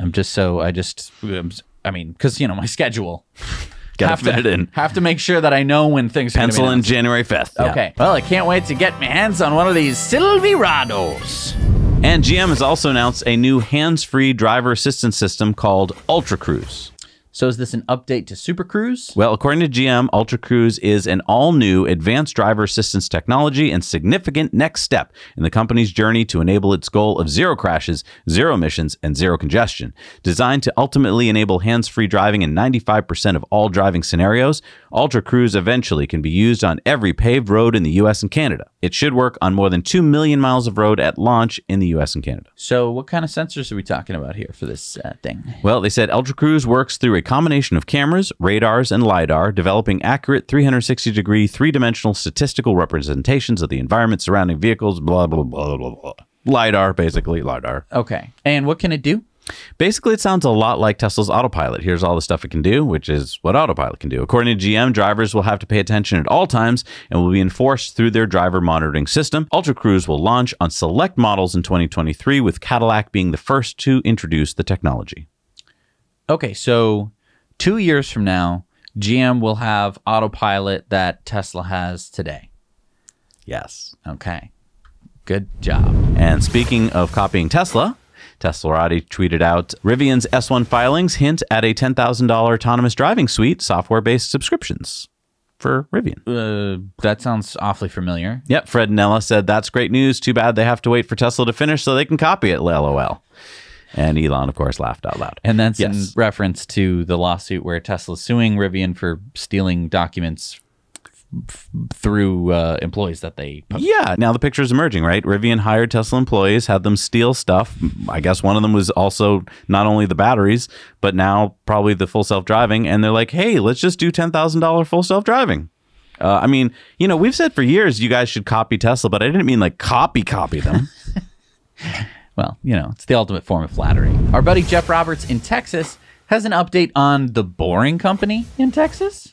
I'm just so I just I mean, because you know my schedule. Gotta have fit to, it in. Have to make sure that I know when things are Pencil in January fifth. Okay. Yeah. Well, I can't wait to get my hands on one of these Silverados. And G M has also announced a new hands-free driver assistance system called Ultra Cruise. So is this an update to Super Cruise? Well, according to G M, Ultra Cruise is an all-new advanced driver assistance technology and significant next step in the company's journey to enable its goal of zero crashes, zero emissions, and zero congestion. Designed to ultimately enable hands-free driving in ninety-five percent of all driving scenarios, Ultra Cruise eventually can be used on every paved road in the U S and Canada. It should work on more than two million miles of road at launch in the U S and Canada. So what kind of sensors are we talking about here for this uh, thing? Well, they said Ultra Cruise works through a combination of cameras, radars, and LiDAR, developing accurate three sixty degree, three-dimensional statistical representations of the environment surrounding vehicles, blah, blah, blah, blah, blah. LiDAR, basically, LiDAR. Okay. And what can it do? Basically, it sounds a lot like Tesla's autopilot. Here's all the stuff it can do, which is what autopilot can do. According to G M, drivers will have to pay attention at all times and will be enforced through their driver monitoring system. Ultra Cruise will launch on select models in twenty twenty-three, with Cadillac being the first to introduce the technology. Okay, so two years from now, G M will have autopilot that Tesla has today. Yes. Okay. Good job. And speaking of copying Tesla, Teslarati tweeted out, Rivian's S one filings hint at a ten thousand dollar autonomous driving suite, software-based subscriptions for Rivian. Uh, that sounds awfully familiar. Yep. Fred Nella said, that's great news. Too bad they have to wait for Tesla to finish so they can copy it, LOL. And Elon, of course, laughed out loud. And that's yes. in reference to the lawsuit where Tesla's suing Rivian for stealing documents through uh, employees that they post. Yeah. Now the picture is emerging, right? Rivian hired Tesla employees, had them steal stuff. I guess one of them was also not only the batteries, but now probably the full self-driving. And they're like, hey, let's just do ten thousand dollar full self-driving. Uh, I mean, you know, we've said for years you guys should copy Tesla, but I didn't mean like copy, copy them. Well, you know, it's the ultimate form of flattery. Our buddy Jeff Roberts in Texas has an update on the Boring Company in Texas.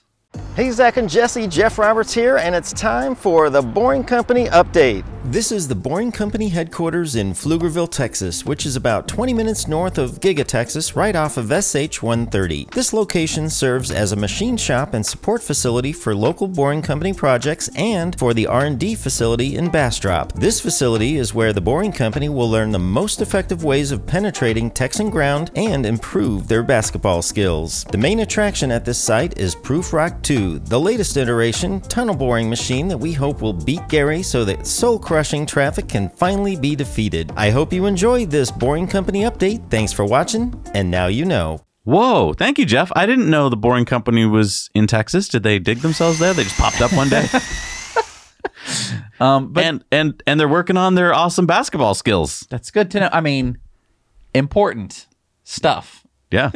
Hey, Zach and Jesse, Jeff Roberts here, and it's time for the Boring Company update. This is the Boring Company headquarters in Pflugerville, Texas, which is about twenty minutes north of Giga Texas, right off of S H one thirty. This location serves as a machine shop and support facility for local Boring Company projects and for the R and D facility in Bastrop. This facility is where the Boring Company will learn the most effective ways of penetrating Texan ground and improve their basketball skills. The main attraction at this site is Proof Rock two, the latest iteration tunnel boring machine that we hope will beat Gary so that soul-crushing traffic can finally be defeated. I hope you enjoyed this Boring Company update. Thanks for watching, and now you know. Whoa, thank you, Jeff. I didn't know the Boring Company was in Texas. Did they dig themselves there? They just popped up one day. um, but and, and, and they're working on their awesome basketball skills. That's good to know. I mean, important stuff. Yeah.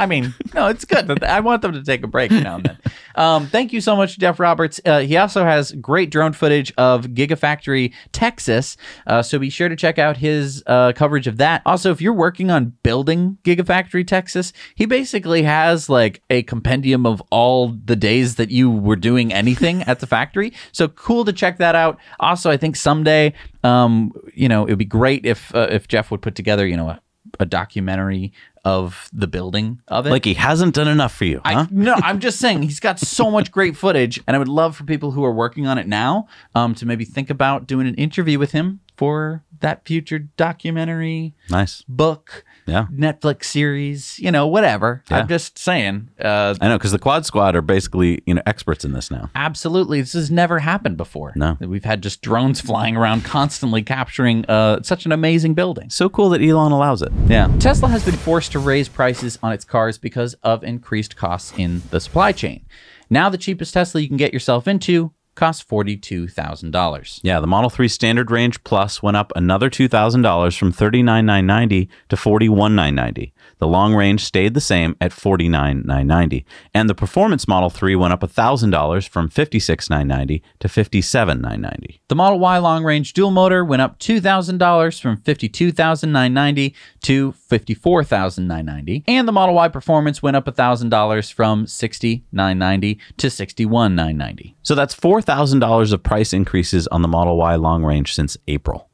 I mean, no, it's good. I want them to take a break now and then. Um, thank you so much, Jeff Roberts. Uh, he also has great drone footage of Gigafactory, Texas. Uh, so be sure to check out his uh, coverage of that. Also, if you're working on building Gigafactory, Texas, he basically has like a compendium of all the days that you were doing anything at the factory. So cool to check that out. Also, I think someday, um, you know, it would be great if, uh, if Jeff would put together, you know, a, a documentary of the building of it. Like he hasn't done enough for you, huh? I, no, I'm just saying he's got so much great footage, and I would love for people who are working on it now um, to maybe think about doing an interview with him for that future documentary, nice book, yeah, Netflix series, you know, whatever. Yeah. I'm just saying. Uh, I know, because the Quad Squad are basically, you know, experts in this now. Absolutely, this has never happened before. No, we've had just drones flying around constantly capturing uh, such an amazing building. So cool that Elon allows it. Yeah, Tesla has been forced to raise prices on its cars because of increased costs in the supply chain. Now, the cheapest Tesla you can get yourself into costs forty-two thousand dollars. Yeah, the Model three Standard Range Plus went up another two thousand dollars from thirty-nine thousand nine hundred ninety dollars to forty-one thousand nine hundred ninety dollars. The long range stayed the same at forty-nine thousand nine hundred ninety dollars. And the Performance Model three went up one thousand dollars from fifty-six thousand nine hundred ninety dollars to fifty-seven thousand nine hundred ninety dollars. The Model Y long range dual motor went up two thousand dollars from fifty-two thousand nine hundred ninety dollars to fifty-four thousand nine hundred ninety dollars. And the Model Y Performance went up one thousand dollars from sixty thousand nine hundred ninety dollars to sixty-one thousand nine hundred ninety dollars. So that's four thousand dollars of price increases on the Model Y long range since April.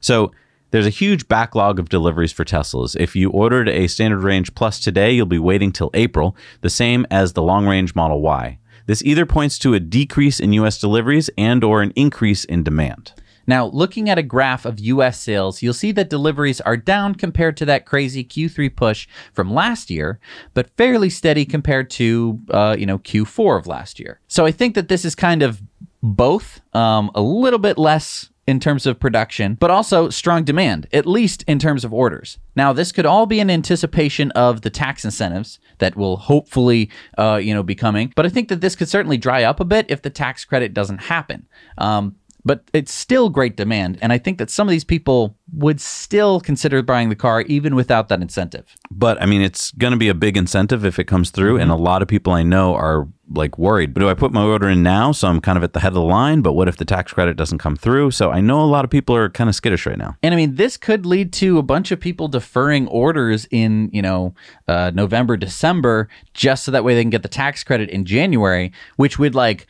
So there's a huge backlog of deliveries for Teslas. If you ordered a Standard Range Plus today, you'll be waiting till April, the same as the long range Model Y. This either points to a decrease in U S deliveries and or an increase in demand. Now, looking at a graph of U S sales, you'll see that deliveries are down compared to that crazy Q three push from last year, but fairly steady compared to, uh, you know, Q four of last year. So I think that this is kind of both, um, a little bit less in terms of production, but also strong demand, at least in terms of orders. Now, this could all be in anticipation of the tax incentives that will hopefully, uh, you know, be coming. But I think that this could certainly dry up a bit if the tax credit doesn't happen. Um, But it's still great demand. And I think that some of these people would still consider buying the car even without that incentive. But I mean, it's going to be a big incentive if it comes through. Mm-hmm. And a lot of people I know are like worried, but do I put my order in now? So I'm kind of at the head of the line, but what if the tax credit doesn't come through? So I know a lot of people are kind of skittish right now. And I mean, this could lead to a bunch of people deferring orders in, you know, uh, November, December, just so that way they can get the tax credit in January, which would like,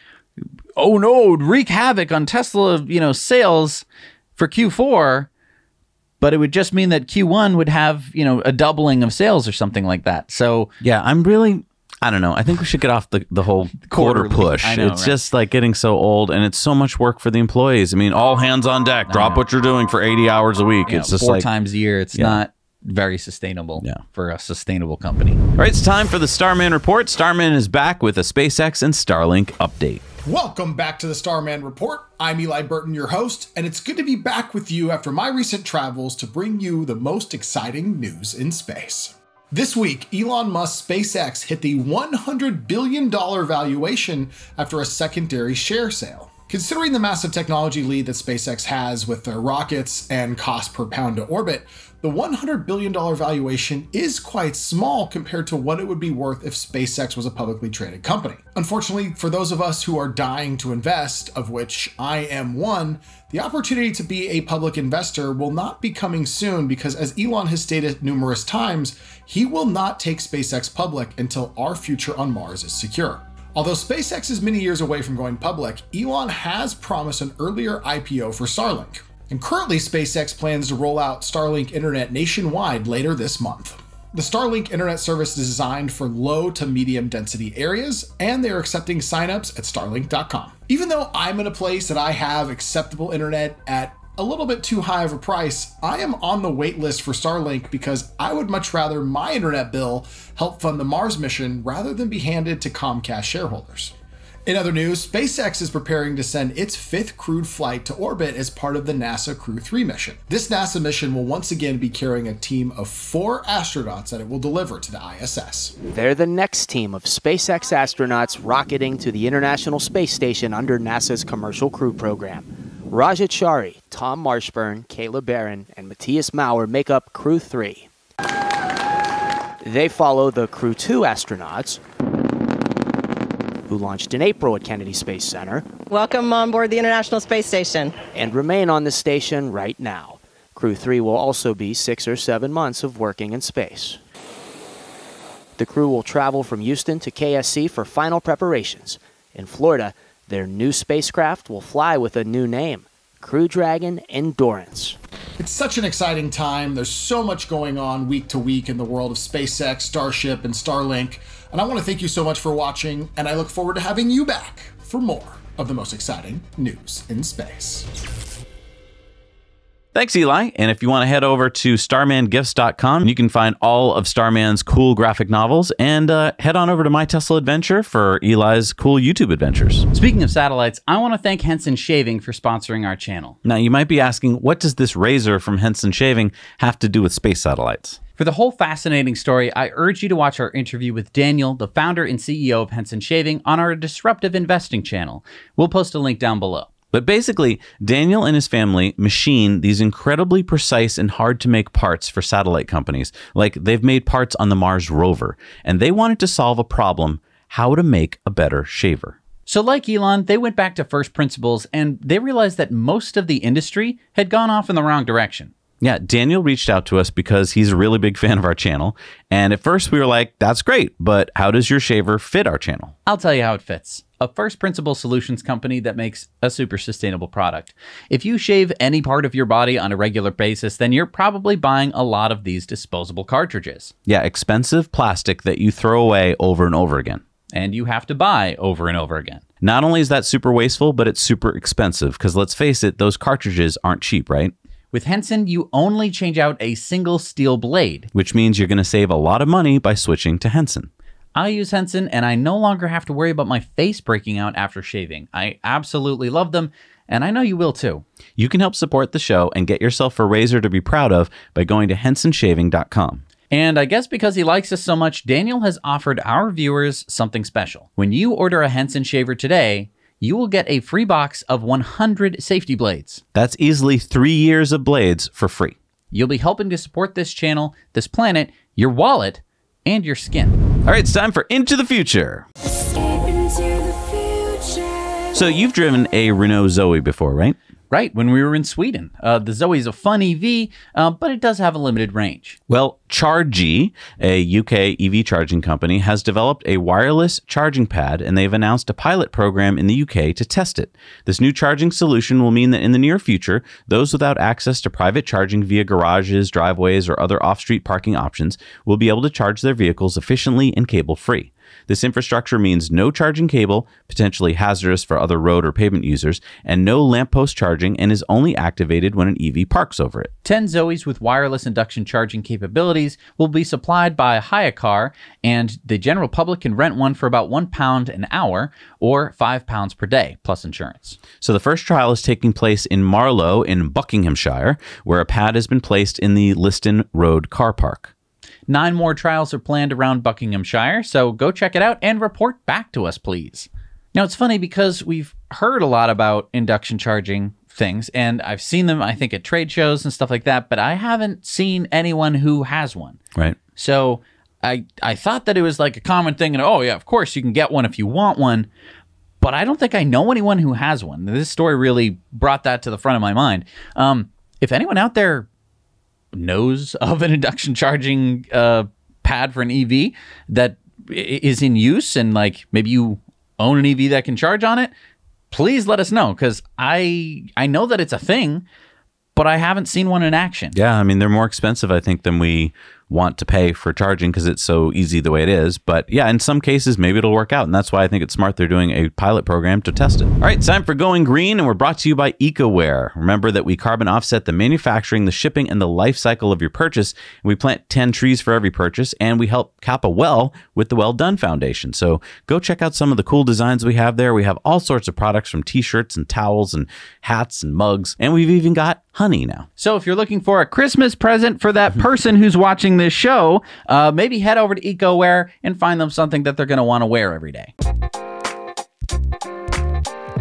oh no, it'd wreak havoc on Tesla, you know, sales for Q four, but it would just mean that Q one would have, you know, a doubling of sales or something like that. So yeah, I'm really, I don't know. I think we should get off the, the whole quarter push. I know, it's right? just like getting so old, and it's so much work for the employees. I mean, all hands on deck, drop what you're doing for eighty hours a week. You it's know, just four like, times a year. It's yeah. not very sustainable yeah. for a sustainable company. All right, it's time for the Starman Report. Starman is back with a SpaceX and Starlink update. Welcome back to the Starman Report. I'm Eli Burton, your host, and it's good to be back with you after my recent travels to bring you the most exciting news in space. This week, Elon Musk's SpaceX hit the one hundred billion dollar valuation after a secondary share sale. Considering the massive technology lead that SpaceX has with their rockets and cost per pound to orbit, the one hundred billion dollar valuation is quite small compared to what it would be worth if SpaceX was a publicly traded company. Unfortunately, for those of us who are dying to invest, of which I am one, the opportunity to be a public investor will not be coming soon because, as Elon has stated numerous times, he will not take SpaceX public until our future on Mars is secure. Although SpaceX is many years away from going public, Elon has promised an earlier I P O for Starlink. And currently, SpaceX plans to roll out Starlink internet nationwide later this month. The Starlink internet service is designed for low to medium density areas, and they are accepting signups at starlink dot com. Even though I'm in a place that I have acceptable internet at a little bit too high of a price, I am on the wait list for Starlink because I would much rather my internet bill help fund the Mars mission rather than be handed to Comcast shareholders. In other news, SpaceX is preparing to send its fifth crewed flight to orbit as part of the NASA Crew three mission. This NASA mission will once again be carrying a team of four astronauts that it will deliver to the I S S. They're the next team of SpaceX astronauts rocketing to the International Space Station under NASA's Commercial Crew Program. Rajat Chari, Tom Marshburn, Kayla Barron, and Matthias Maurer make up Crew three. They follow the Crew two astronauts, who launched in April at Kennedy Space Center. Welcome on board the International Space Station. And remain on the station right now. Crew three will also be six or seven months of working in space. The crew will travel from Houston to K S C for final preparations. In Florida, their new spacecraft will fly with a new name, Crew Dragon Endurance. It's such an exciting time. There's so much going on week to week in the world of SpaceX, Starship, and Starlink. And I want to thank you so much for watching, and I look forward to having you back for more of the most exciting news in space. Thanks, Eli. And if you want to head over to starman gifts dot com, you can find all of Starman's cool graphic novels, and uh, head on over to My Tesla Adventure for Eli's cool YouTube adventures. Speaking of satellites, I want to thank Henson Shaving for sponsoring our channel. Now, you might be asking, what does this razor from Henson Shaving have to do with space satellites? For the whole fascinating story, I urge you to watch our interview with Daniel, the founder and C E O of Henson Shaving, on our Disruptive Investing channel. We'll post a link down below. But basically, Daniel and his family machine these incredibly precise and hard to make parts for satellite companies. Like, they've made parts on the Mars rover, and they wanted to solve a problem: how to make a better shaver. So like Elon, they went back to first principles, and they realized that most of the industry had gone off in the wrong direction. Yeah, Daniel reached out to us because he's a really big fan of our channel. And at first we were like, that's great, but how does your shaver fit our channel? I'll tell you how it fits. A first principle solutions company that makes a super sustainable product. If you shave any part of your body on a regular basis, then you're probably buying a lot of these disposable cartridges. Yeah, expensive plastic that you throw away over and over again. And you have to buy over and over again. Not only is that super wasteful, but it's super expensive because, let's face it, those cartridges aren't cheap, right? With Henson, you only change out a single steel blade, which means you're going to save a lot of money by switching to Henson. I use Henson, and I no longer have to worry about my face breaking out after shaving. I absolutely love them, and I know you will too. You can help support the show and get yourself a razor to be proud of by going to henson shaving dot com. And I guess because he likes us so much, Daniel has offered our viewers something special. When you order a Henson shaver today, you will get a free box of one hundred safety blades. That's easily three years of blades for free. You'll be helping to support this channel, this planet, your wallet, and your skin. All right, it's time for Into the Future. Escape into the future. So you've driven a Renault Zoe before, right? Right, when we were in Sweden. Uh, the Zoe is a fun E V, uh, but it does have a limited range. Well, Chargee, a U K E V charging company, has developed a wireless charging pad, and they've announced a pilot program in the U K to test it. This new charging solution will mean that in the near future, those without access to private charging via garages, driveways, or other off-street parking options will be able to charge their vehicles efficiently and cable-free. This infrastructure means no charging cable, potentially hazardous for other road or pavement users, and no lamppost charging, and is only activated when an E V parks over it. ten Zoes with wireless induction charging capabilities will be supplied by Hyocar, and the general public can rent one for about one pound an hour or five pounds per day, plus insurance. So the first trial is taking place in Marlow in Buckinghamshire, where a pad has been placed in the Liston Road car park. Nine more trials are planned around Buckinghamshire, so go check it out and report back to us, please. Now, it's funny because we've heard a lot about induction charging things, and I've seen them, I think, at trade shows and stuff like that, but I haven't seen anyone who has one. Right. So I, I thought that it was like a common thing, and oh, yeah, of course, you can get one if you want one, but I don't think I know anyone who has one. This story really brought that to the front of my mind. Um, if anyone out there knows of an induction charging uh, pad for an E V that is in use, and like maybe you own an E V that can charge on it, please let us know, because I I know that it's a thing, but I haven't seen one in action. Yeah, I mean, they're more expensive, I think, than we want to pay for charging because it's so easy the way it is. But yeah, in some cases, maybe it'll work out. And that's why I think it's smart they're doing a pilot program to test it. All right, it's time for Going Green, and we're brought to you by EcoWare. Remember that we carbon offset the manufacturing, the shipping, and the life cycle of your purchase. And we plant ten trees for every purchase, and we help cap a well with the Well Done Foundation. So go check out some of the cool designs we have there. We have all sorts of products, from t-shirts and towels and hats and mugs. And we've even got honey now. So if you're looking for a Christmas present for that person who's watching this show, uh, maybe head over to EcoWare and find them something that they're going to want to wear every day.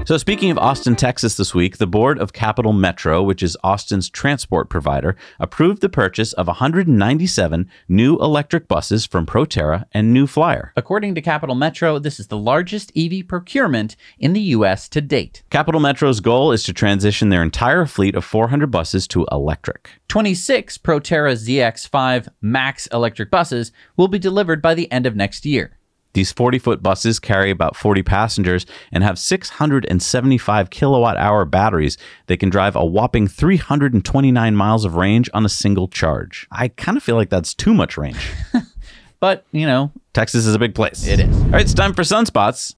So speaking of Austin, Texas this week, the board of Capital Metro, which is Austin's transport provider, approved the purchase of one hundred ninety-seven new electric buses from Proterra and New Flyer. According to Capital Metro, this is the largest E V procurement in the U S to date. Capital Metro's goal is to transition their entire fleet of four hundred buses to electric. twenty-six Proterra Z X five Max electric buses will be delivered by the end of next year. These forty-foot buses carry about forty passengers and have six hundred seventy-five kilowatt-hour batteries. They can drive a whopping three hundred twenty-nine miles of range on a single charge. I kind of feel like that's too much range. But, you know, Texas is a big place. It is. All right, it's time for Sunspots.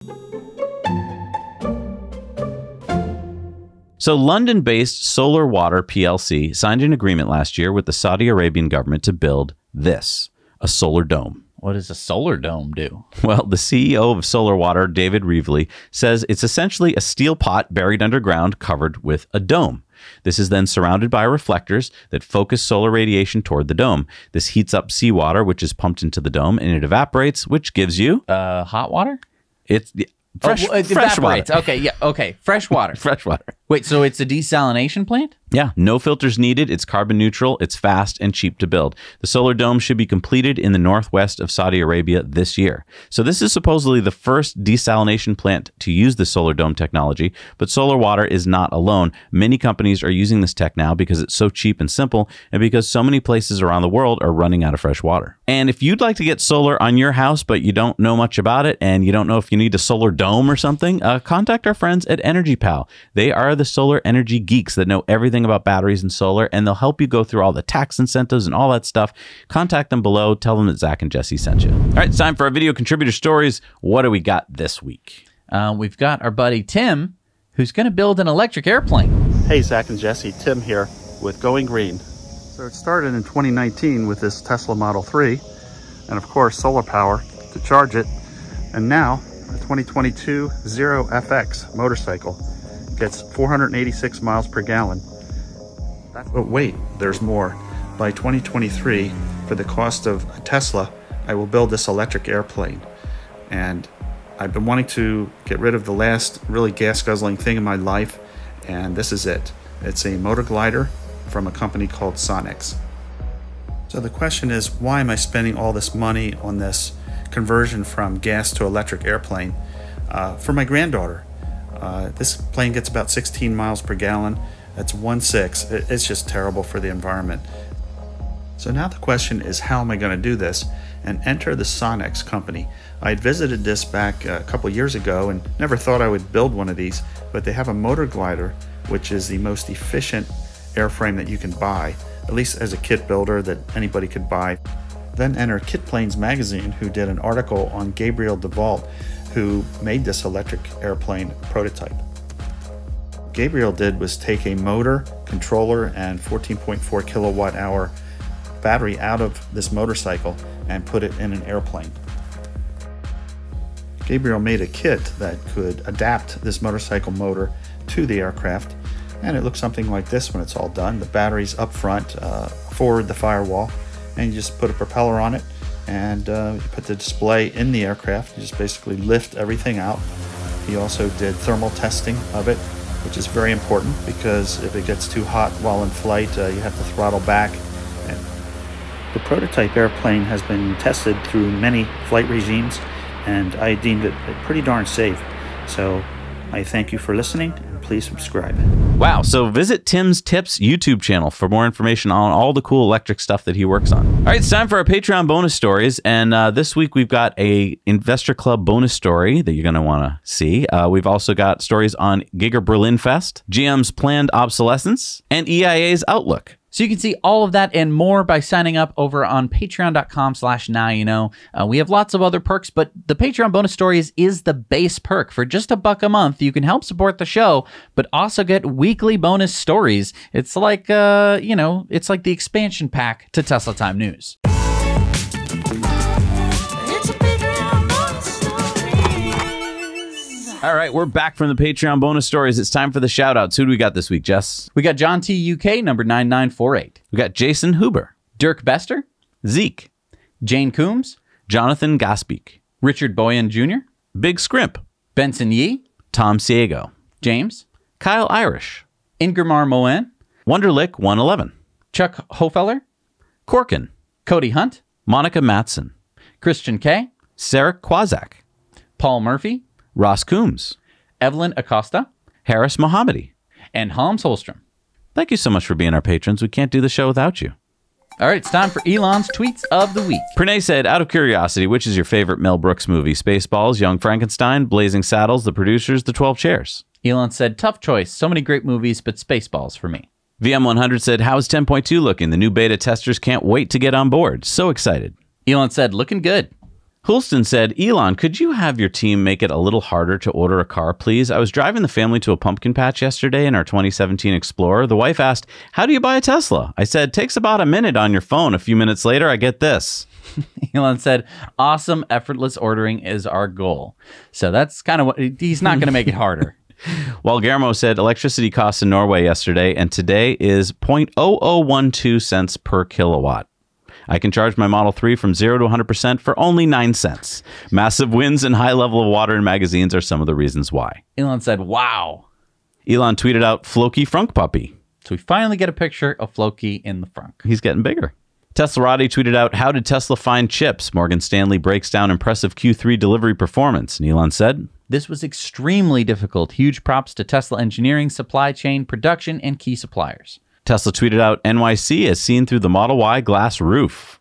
So London-based Solar Water P L C signed an agreement last year with the Saudi Arabian government to build this, a solar dome. What does a solar dome do? Well, the C E O of Solar Water, David Reevely, says it's essentially a steel pot buried underground covered with a dome. This is then surrounded by reflectors that focus solar radiation toward the dome. This heats up seawater, which is pumped into the dome, and it evaporates, which gives you... Uh, hot water? It's... Yeah. Fresh, oh, well, fresh water. Okay, yeah, okay. Fresh water. Fresh water. Wait, so it's a desalination plant? Yeah, no filters needed. It's carbon neutral. It's fast and cheap to build. The solar dome should be completed in the northwest of Saudi Arabia this year. So this is supposedly the first desalination plant to use the solar dome technology, but Solar Water is not alone. Many companies are using this tech now because it's so cheap and simple, and because so many places around the world are running out of fresh water. And if you'd like to get solar on your house, but you don't know much about it, and you don't know if you need a solar dome Dome or something, uh, contact our friends at Energy Pal. They are the solar energy geeks that know everything about batteries and solar, and they'll help you go through all the tax incentives and all that stuff. Contact them below. Tell them that Zach and Jesse sent you. All right, it's time for our video contributor stories. What do we got this week? Uh, we've got our buddy Tim, who's going to build an electric airplane. Hey, Zach and Jesse. Tim here with Going Green. So it started in twenty nineteen with this Tesla Model three, and of course, solar power to charge it, and now twenty twenty-two Zero F X motorcycle gets four hundred eighty-six miles per gallon. But wait, there's more. By twenty twenty-three, for the cost of a Tesla, I will build this electric airplane. And I've been wanting to get rid of the last really gas guzzling thing in my life, and this is it. It's a motor glider from a company called Sonics. So the question is, why am I spending all this money on this conversion from gas to electric airplane? Uh, for my granddaughter, uh, this plane gets about sixteen miles per gallon. That's one six. It's just terrible for the environment. So now the question is, how am I going to do this? And enter the Sonics company. I had visited this back a couple years ago and never thought I would build one of these, but they have a motor glider, which is the most efficient airframe that you can buy, at least as a kit builder that anybody could buy. Then enter Kit Planes magazine, who did an article on Gabriel DeVault, who made this electric airplane prototype. What Gabriel did was take a motor, controller, and fourteen point four kilowatt hour battery out of this motorcycle and put it in an airplane. Gabriel made a kit that could adapt this motorcycle motor to the aircraft, and it looks something like this when it's all done. The battery's up front, uh, forward the firewall, and you just put a propeller on it, and uh, you put the display in the aircraft. You just basically lift everything out. He also did thermal testing of it, which is very important, because if it gets too hot while in flight, uh, you have to throttle back. The prototype airplane has been tested through many flight regimes, and I deemed it pretty darn safe. So I thank you for listening, and please subscribe. Wow, so visit Tim's Tips YouTube channel for more information on all the cool electric stuff that he works on. All right, it's time for our Patreon bonus stories, and uh, this week we've got a Investor Club bonus story that you're going to want to see. Uh, we've also got stories on Giga Berlin Fest, G M's planned obsolescence, and E I A's outlook. So you can see all of that and more by signing up over on patreon dot com slash now you know. Uh, we have lots of other perks, but the Patreon bonus stories is the base perk. For just a buck a month, you can help support the show, but also get weekly bonus stories. It's like, uh, you know, it's like the expansion pack to Tesla Time News. All right, we're back from the Patreon bonus stories. It's time for the shout-outs. Who do we got this week, Jess? We got John T. U K, number nine nine four eight. We got Jason Huber, Dirk Bester, Zeke, Jane Coombs, Jonathan Gospik, Richard Boyan Junior, Big Scrimp, Benson Yee, Tom Siego, James, Kyle Irish, Ingermar Moen, Wonderlick one eleven, Chuck Hofeller, Corkin, Cody Hunt, Monica Matson, Christian K., Sarah Kwazak, Paul Murphy, Ross Coombs, Evelyn Acosta, Harris Mohammadi, and Holmes Holstrom. Thank you so much for being our patrons. We can't do the show without you. All right, it's time for Elon's Tweets of the Week. Pranay said, out of curiosity, which is your favorite Mel Brooks movie? Spaceballs, Young Frankenstein, Blazing Saddles, The Producers, The twelve chairs. Elon said, tough choice. So many great movies, but Spaceballs for me. V M one hundred said, how's ten point two looking? The new beta testers can't wait to get on board. So excited. Elon said, looking good. Houlston said, Elon, could you have your team make it a little harder to order a car, please? I was driving the family to a pumpkin patch yesterday in our twenty seventeen Explorer. The wife asked, how do you buy a Tesla? I said, takes about a minute on your phone. A few minutes later, I get this. Elon said, awesome, effortless ordering is our goal. So that's kind of what, he's not going to make it harder. While Guillermo said, electricity costs in Norway yesterday and today is zero point zero zero one two cents per kilowatt. I can charge my Model three from zero to one hundred percent for only nine cents. Massive winds and high level of water in magazines are some of the reasons why. Elon said, wow. Elon tweeted out, Floki Frunk Puppy. So we finally get a picture of Floki in the frunk. He's getting bigger. Teslarati tweeted out, how did Tesla find chips? Morgan Stanley breaks down impressive Q three delivery performance. And Elon said, this was extremely difficult. Huge props to Tesla engineering, supply chain, production, and key suppliers. Tesla tweeted out, N Y C as seen through the Model Y glass roof.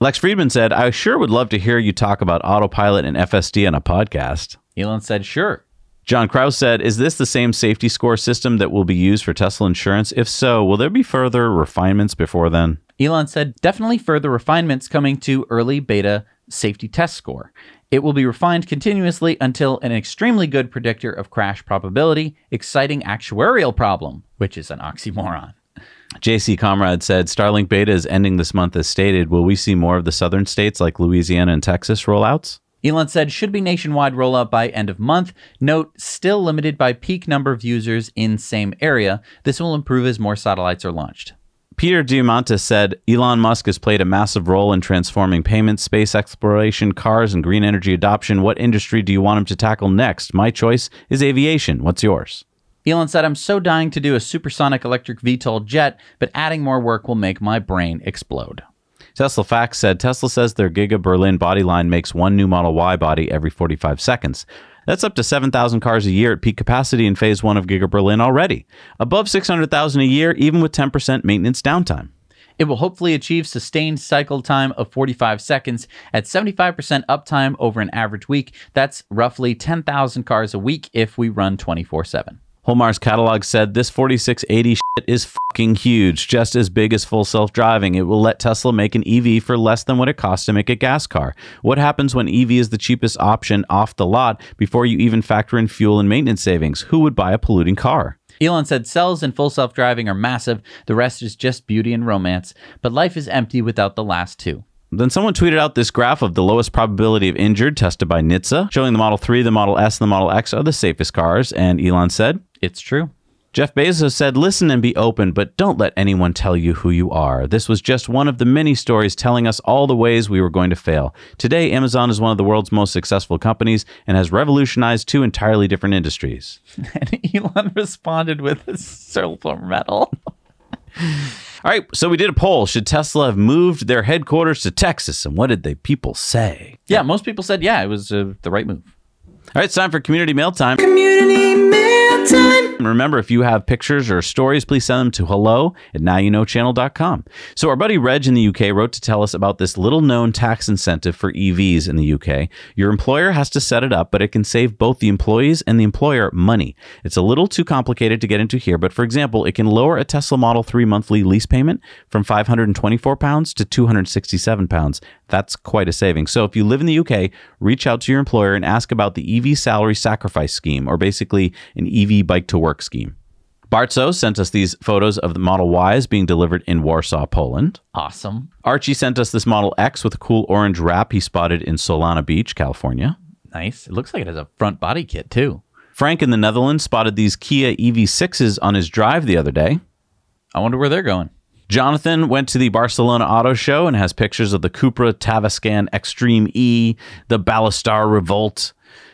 Lex Friedman said, I sure would love to hear you talk about autopilot and F S D on a podcast. Elon said, sure. John Krause said, is this the same safety score system that will be used for Tesla insurance? If so, will there be further refinements before then? Elon said, definitely further refinements coming to early beta safety test score. It will be refined continuously until an extremely good predictor of crash probability, exciting actuarial problem, which is an oxymoron. J C Comrade said, Starlink beta is ending this month as stated. Will we see more of the southern states like Louisiana and Texas rollouts? Elon said, should be nationwide rollout by end of month. Note, still limited by peak number of users in same area. This will improve as more satellites are launched. Peter Diamantis said, Elon Musk has played a massive role in transforming payments, space exploration, cars, and green energy adoption. What industry do you want him to tackle next? My choice is aviation. What's yours? Elon said, I'm so dying to do a supersonic electric V TOL jet, but adding more work will make my brain explode. Tesla Facts said, Tesla says their Giga Berlin body line makes one new Model Y body every forty-five seconds. That's up to seven thousand cars a year at peak capacity in phase one of Giga Berlin already. Above six hundred thousand a year, even with ten percent maintenance downtime. It will hopefully achieve sustained cycle time of forty-five seconds at seventy-five percent uptime over an average week. That's roughly ten thousand cars a week if we run twenty-four seven. Holmar's Catalog said, this forty-six eighty shit is fucking huge, just as big as full self-driving. It will let Tesla make an E V for less than what it costs to make a gas car. What happens when E V is the cheapest option off the lot before you even factor in fuel and maintenance savings? Who would buy a polluting car? Elon said, cells and full self-driving are massive. The rest is just beauty and romance. But life is empty without the last two. Then someone tweeted out this graph of the lowest probability of injured tested by N H T S A, showing the Model three, the Model S, and the Model X are the safest cars, and Elon said, it's true. Jeff Bezos said, listen and be open, but don't let anyone tell you who you are. This was just one of the many stories telling us all the ways we were going to fail. Today, Amazon is one of the world's most successful companies and has revolutionized two entirely different industries. And Elon responded with a silver medal. All right, so we did a poll. Should Tesla have moved their headquarters to Texas? And what did the people say? Yeah, most people said, yeah, it was uh, the right move. All right, it's time for Community Mail Time. Community Mail Time. Remember, if you have pictures or stories, please send them to hello at now you know channel dot com. So our buddy Reg in the U K wrote to tell us about this little-known tax incentive for E Vs in the U K. Your employer has to set it up, but it can save both the employees and the employer money. It's a little too complicated to get into here, but for example, it can lower a Tesla Model three monthly lease payment from five hundred twenty-four pounds to two hundred sixty-seven pounds. That's quite a savings. So if you live in the U K, reach out to your employer and ask about the E V salary sacrifice scheme, or basically an E V bike to work scheme. Bartso sent us these photos of the Model Ys being delivered in Warsaw, Poland. Awesome. Archie sent us this Model X with a cool orange wrap he spotted in Solana Beach, California. Nice. It looks like it has a front body kit too. Frank in the Netherlands spotted these Kia E V sixes on his drive the other day. I wonder where they're going. Jonathan went to the Barcelona Auto Show and has pictures of the Cupra Tavascan Extreme E, the Balestar Revolt,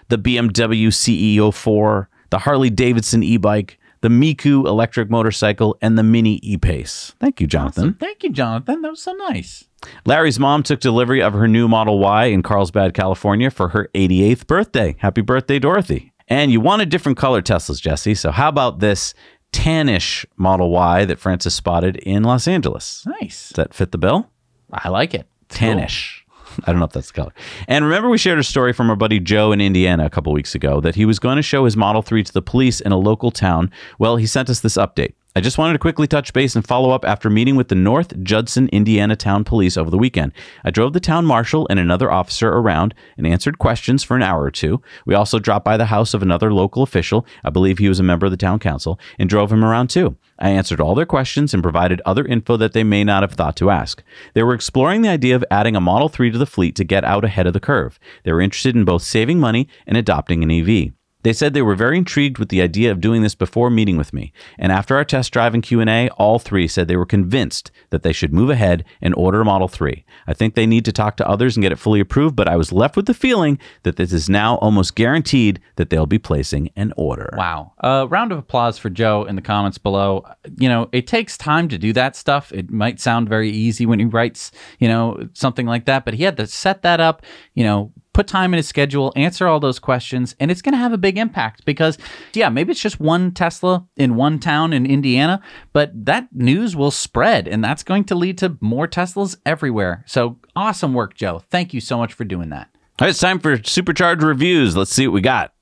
the B M W C E oh four, the Harley-Davidson e-bike, the Miku electric motorcycle, and the Mini e-Pace. Thank you, Jonathan. Awesome. Thank you, Jonathan. That was so nice. Larry's mom took delivery of her new Model Y in Carlsbad, California for her eighty-eighth birthday. Happy birthday, Dorothy. And you wanted different color Teslas, Jesse, so how about this tannish Model Y that Francis spotted in Los Angeles? Nice. Does that fit the bill? I like it. It's tannish. Cool. I don't know if that's the color. And remember, we shared a story from our buddy Joe in Indiana a couple weeks ago that he was going to show his Model three to the police in a local town. Well, he sent us this update. I just wanted to quickly touch base and follow up after meeting with the North Judson, Indiana town police over the weekend. I drove the town marshal and another officer around and answered questions for an hour or two. We also dropped by the house of another local official, I believe he was a member of the town council, and drove him around too. I answered all their questions and provided other info that they may not have thought to ask. They were exploring the idea of adding a Model three to the fleet to get out ahead of the curve. They were interested in both saving money and adopting an E V. They said they were very intrigued with the idea of doing this before meeting with me. And after our test drive and Q and A, all three said they were convinced that they should move ahead and order a Model three. I think they need to talk to others and get it fully approved, but I was left with the feeling that this is now almost guaranteed that they'll be placing an order. Wow. Uh, round of applause for Joe in the comments below. You know, it takes time to do that stuff. It might sound very easy when he writes, you know, something like that, but he had to set that up, you know, put time in his schedule, answer all those questions, and it's going to have a big impact because, yeah, maybe it's just one Tesla in one town in Indiana, but that news will spread, and that's going to lead to more Teslas everywhere. So awesome work, Joe. Thank you so much for doing that. All right, it's time for Supercharged Reviews. Let's see what we got.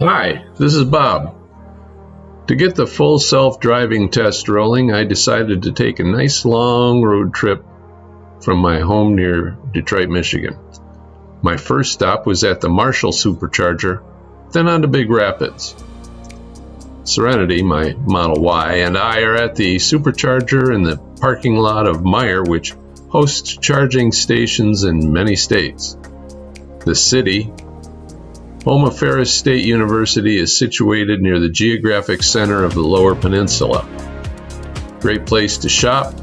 Hi, this is Bob. To get the full self-driving test rolling, I decided to take a nice long road trip from my home near Detroit, Michigan. My first stop was at the Marshall Supercharger, then on to Big Rapids. Serenity, my Model Y, and I are at the Supercharger in the parking lot of Meyer, which hosts charging stations in many states. The city, home of Ferris State University, is situated near the geographic center of the Lower Peninsula. Great place to shop,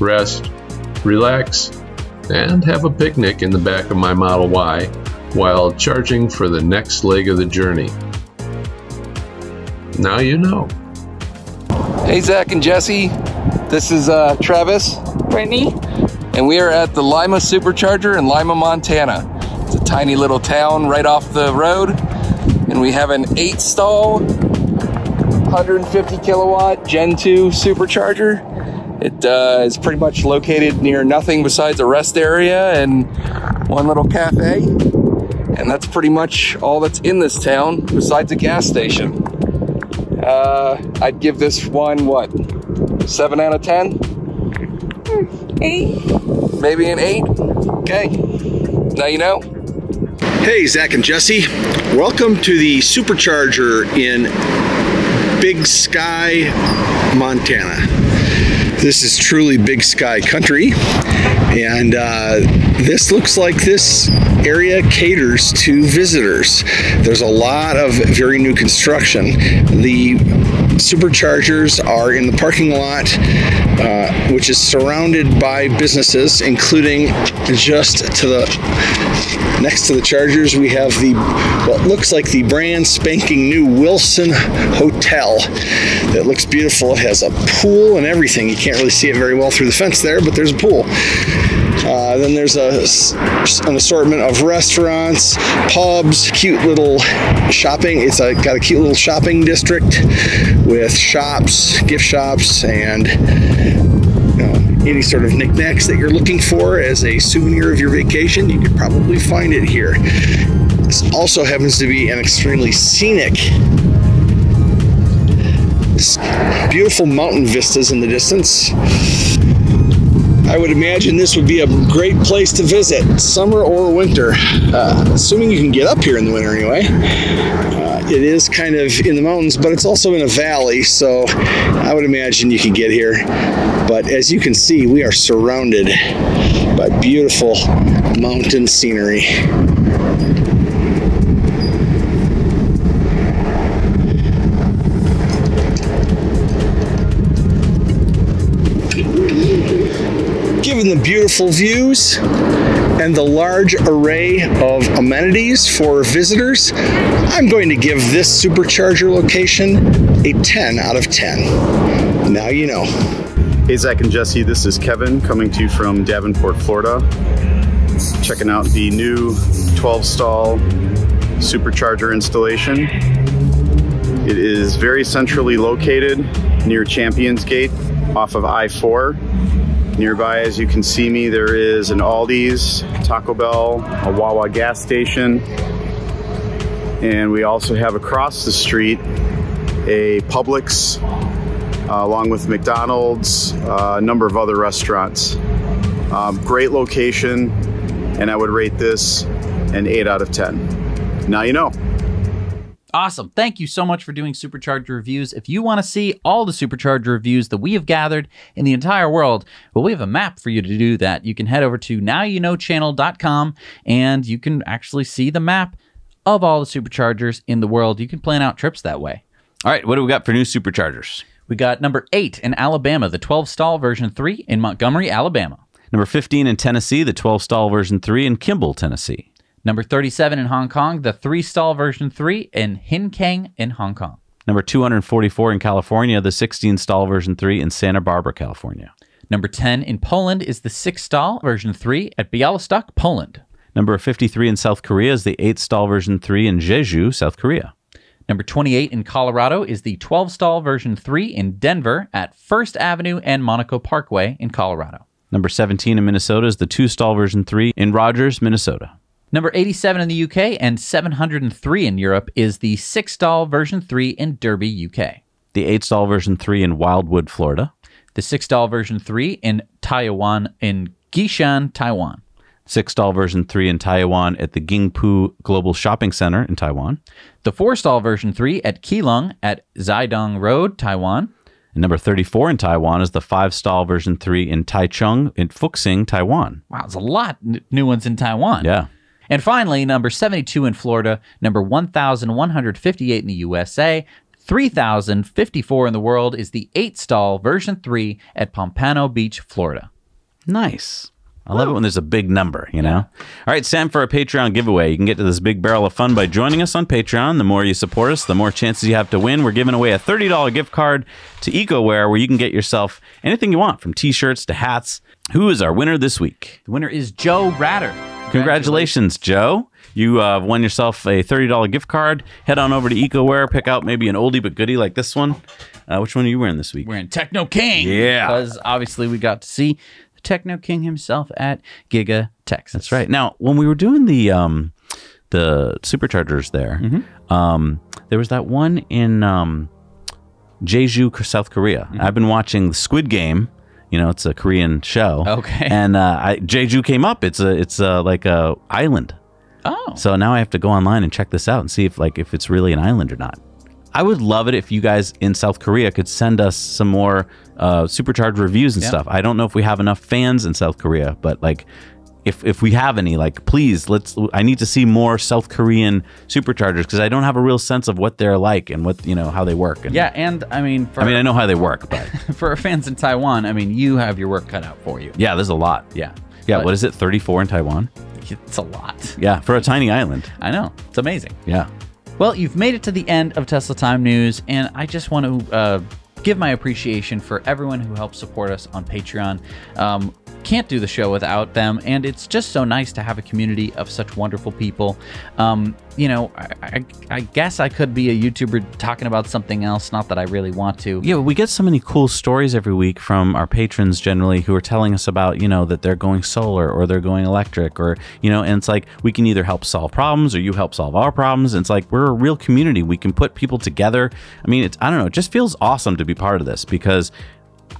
rest, relax, and have a picnic in the back of my Model Y while charging for the next leg of the journey. Now you know. Hey Zach and Jesse, this is uh, Travis, Brittany, and we are at the Lima Supercharger in Lima, Montana. It's a tiny little town right off the road, and we have an eight stall, one hundred fifty kilowatt Gen two Supercharger. It uh, is pretty much located near nothing besides a rest area and one little cafe. And that's pretty much all that's in this town besides a gas station. Uh, I'd give this one, what, seven out of ten? eight. Maybe an eight? Okay. Now you know. Hey, Zach and Jesse. Welcome to the Supercharger in Big Sky, Montana. This is truly Big Sky country, and uh, this looks like this area caters to visitors. There's a lot of very new construction. The superchargers are in the parking lot, uh, which is surrounded by businesses, including just to the next to the chargers, we have the what looks like the brand spanking new Wilson Hotel. That looks beautiful. It has a pool and everything. You can't really see it very well through the fence there, but there's a pool. Uh, then there's a, an assortment of restaurants, pubs, cute little shopping. It's a, got a cute little shopping district with shops, gift shops, and you know, any sort of knickknacks that you're looking for as a souvenir of your vacation. You could probably find it here. This also happens to be an extremely scenic beautiful mountain vistas in the distance. I would imagine this would be a great place to visit, summer or winter, uh, assuming you can get up here in the winter anyway. Uh, it is kind of in the mountains, but it's also in a valley, so I would imagine you could get here. But as you can see, we are surrounded by beautiful mountain scenery. The beautiful views and the large array of amenities for visitors, I'm going to give this supercharger location a ten out of ten. Now you know. Hey Zach and Jesse, this is Kevin coming to you from Davenport, Florida, checking out the new twelve stall supercharger installation. It is very centrally located near Champions Gate off of I four. Nearby, as you can see me, there is an Aldi's, Taco Bell, a Wawa gas station, and we also have across the street a Publix, uh, along with McDonald's, uh, a number of other restaurants. Um, great location, and I would rate this an eight out of ten. Now you know. Awesome. Thank you so much for doing Supercharger Reviews. If you want to see all the Supercharger Reviews that we have gathered in the entire world, well, we have a map for you to do that. You can head over to now you know channel dot com, and you can actually see the map of all the Superchargers in the world. You can plan out trips that way. All right. What do we got for new Superchargers? We got number eight in Alabama, the twelve stall version three in Montgomery, Alabama. Number fifteen in Tennessee, the twelve stall version three in Kimball, Tennessee. Number thirty-seven in Hong Kong, the three stall version three in Hin Kang in Hong Kong. Number two hundred forty-four in California, the sixteen stall version three in Santa Barbara, California. Number ten in Poland is the six stall version three at Białystok, Poland. Number fifty-three in South Korea is the eight stall version three in Jeju, South Korea. Number twenty-eight in Colorado is the twelve stall version three in Denver at First Avenue and Monaco Parkway in Colorado. Number seventeen in Minnesota is the two stall version three in Rogers, Minnesota. Number eighty-seven in the U K and seven hundred three in Europe is the six stall version three in Derby, U K. The eight stall version three in Wildwood, Florida. The six stall version three in Taiwan in Gishan, Taiwan. six stall version three in Taiwan at the Gingpu Global Shopping Center in Taiwan. The four stall version three at Keelung at Zidong Road, Taiwan. And number thirty-four in Taiwan is the five stall version three in Taichung in Fuxing, Taiwan. Wow, there's a lot of new ones in Taiwan. Yeah. And finally, number seventy-two in Florida, number one thousand one hundred fifty-eight in the U S A, three thousand fifty-four in the world is the eight stall version three at Pompano Beach, Florida. Nice. I love it when there's a big number, you know? All right, Sam, for our Patreon giveaway, you can get to this big barrel of fun by joining us on Patreon. The more you support us, the more chances you have to win. We're giving away a thirty dollar gift card to EcoWare, where you can get yourself anything you want, from t-shirts to hats. Who is our winner this week? The winner is Joe Ratter. Congratulations, Congratulations Joe. You uh, won yourself a thirty dollar gift card. Head on over to EcoWare, pick out maybe an oldie but goodie like this one. Uh, which one are you wearing this week? Wearing Techno King. Yeah. Because obviously we got to see Techno King himself at Giga Texas. That's right. Now, when we were doing the um, the superchargers there, mm-hmm. um, there was that one in um, Jeju, South Korea. Mm-hmm. I've been watching the Squid Game. You know, it's a Korean show. Okay. And uh, I, Jeju came up. It's a it's a, like a island. Oh. So now I have to go online and check this out and see if like if it's really an island or not. I would love it if you guys in South Korea could send us some more uh, supercharged reviews and yep. stuff. I don't know if we have enough fans in South Korea, but like, if if we have any, like, please let's. I need to see more South Korean superchargers because I don't have a real sense of what they're like and what you know how they work. And, yeah, and I mean, for I mean, our, I know how they work, but for our fans in Taiwan, I mean, you have your work cut out for you. Yeah, there's a lot. Yeah, yeah. But what is it? thirty-four in Taiwan. It's a lot. Yeah, for a tiny island. I know. It's amazing. Yeah. Well, you've made it to the end of Tesla Time News, and I just want to uh, give my appreciation for everyone who helps support us on Patreon. Um, can't do the show without them, and it's just so nice to have a community of such wonderful people. Um, you know, I, I, I guess I could be a YouTuber talking about something else, not that I really want to. Yeah, we get so many cool stories every week from our patrons generally who are telling us about, you know, that they're going solar or they're going electric or, you know, and it's like we can either help solve problems or you help solve our problems. And it's like we're a real community. We can put people together. I mean, it's, I don't know, it just feels awesome to be part of this because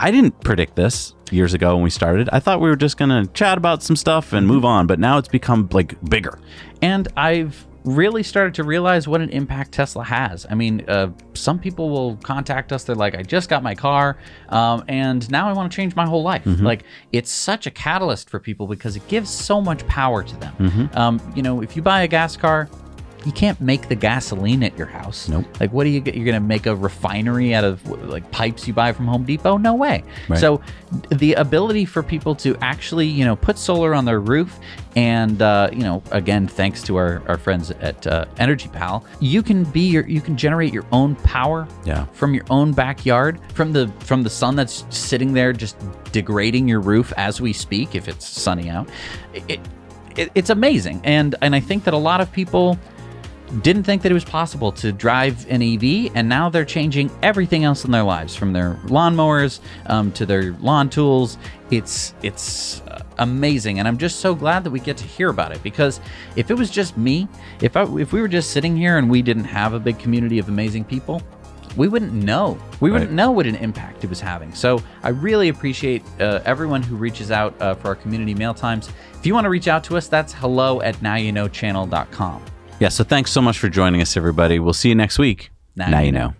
I didn't predict this years ago when we started. I thought we were just gonna chat about some stuff and move on, but now it's become like bigger. And I've really started to realize what an impact Tesla has. I mean, uh, some people will contact us. They're like, I just got my car um, and now I want to change my whole life. Mm-hmm. Like, it's such a catalyst for people because it gives so much power to them. Mm-hmm. um, you know, if you buy a gas car, you can't make the gasoline at your house. Nope. Like, what do you get? You're going to make a refinery out of like pipes you buy from Home Depot? No way. Right. So the ability for people to actually, you know, put solar on their roof and, uh, you know, again, thanks to our, our friends at uh, Energy Pal, you can be your, you can generate your own power yeah. from your own backyard, from the, from the sun that's sitting there just degrading your roof as we speak, if it's sunny out. It, it, it's amazing. And, and I think that a lot of people didn't think that it was possible to drive an E V, and now they're changing everything else in their lives, from their lawnmowers um, to their lawn tools. It's it's amazing, and I'm just so glad that we get to hear about it, because if it was just me, if I, if we were just sitting here and we didn't have a big community of amazing people, we wouldn't know. We wouldn't right. know what an impact it was having. So I really appreciate uh, everyone who reaches out uh, for our community mail times. If you want to reach out to us, that's hello at now you know channel dot com. Yeah, so thanks so much for joining us, everybody. We'll see you next week. Now, now you know.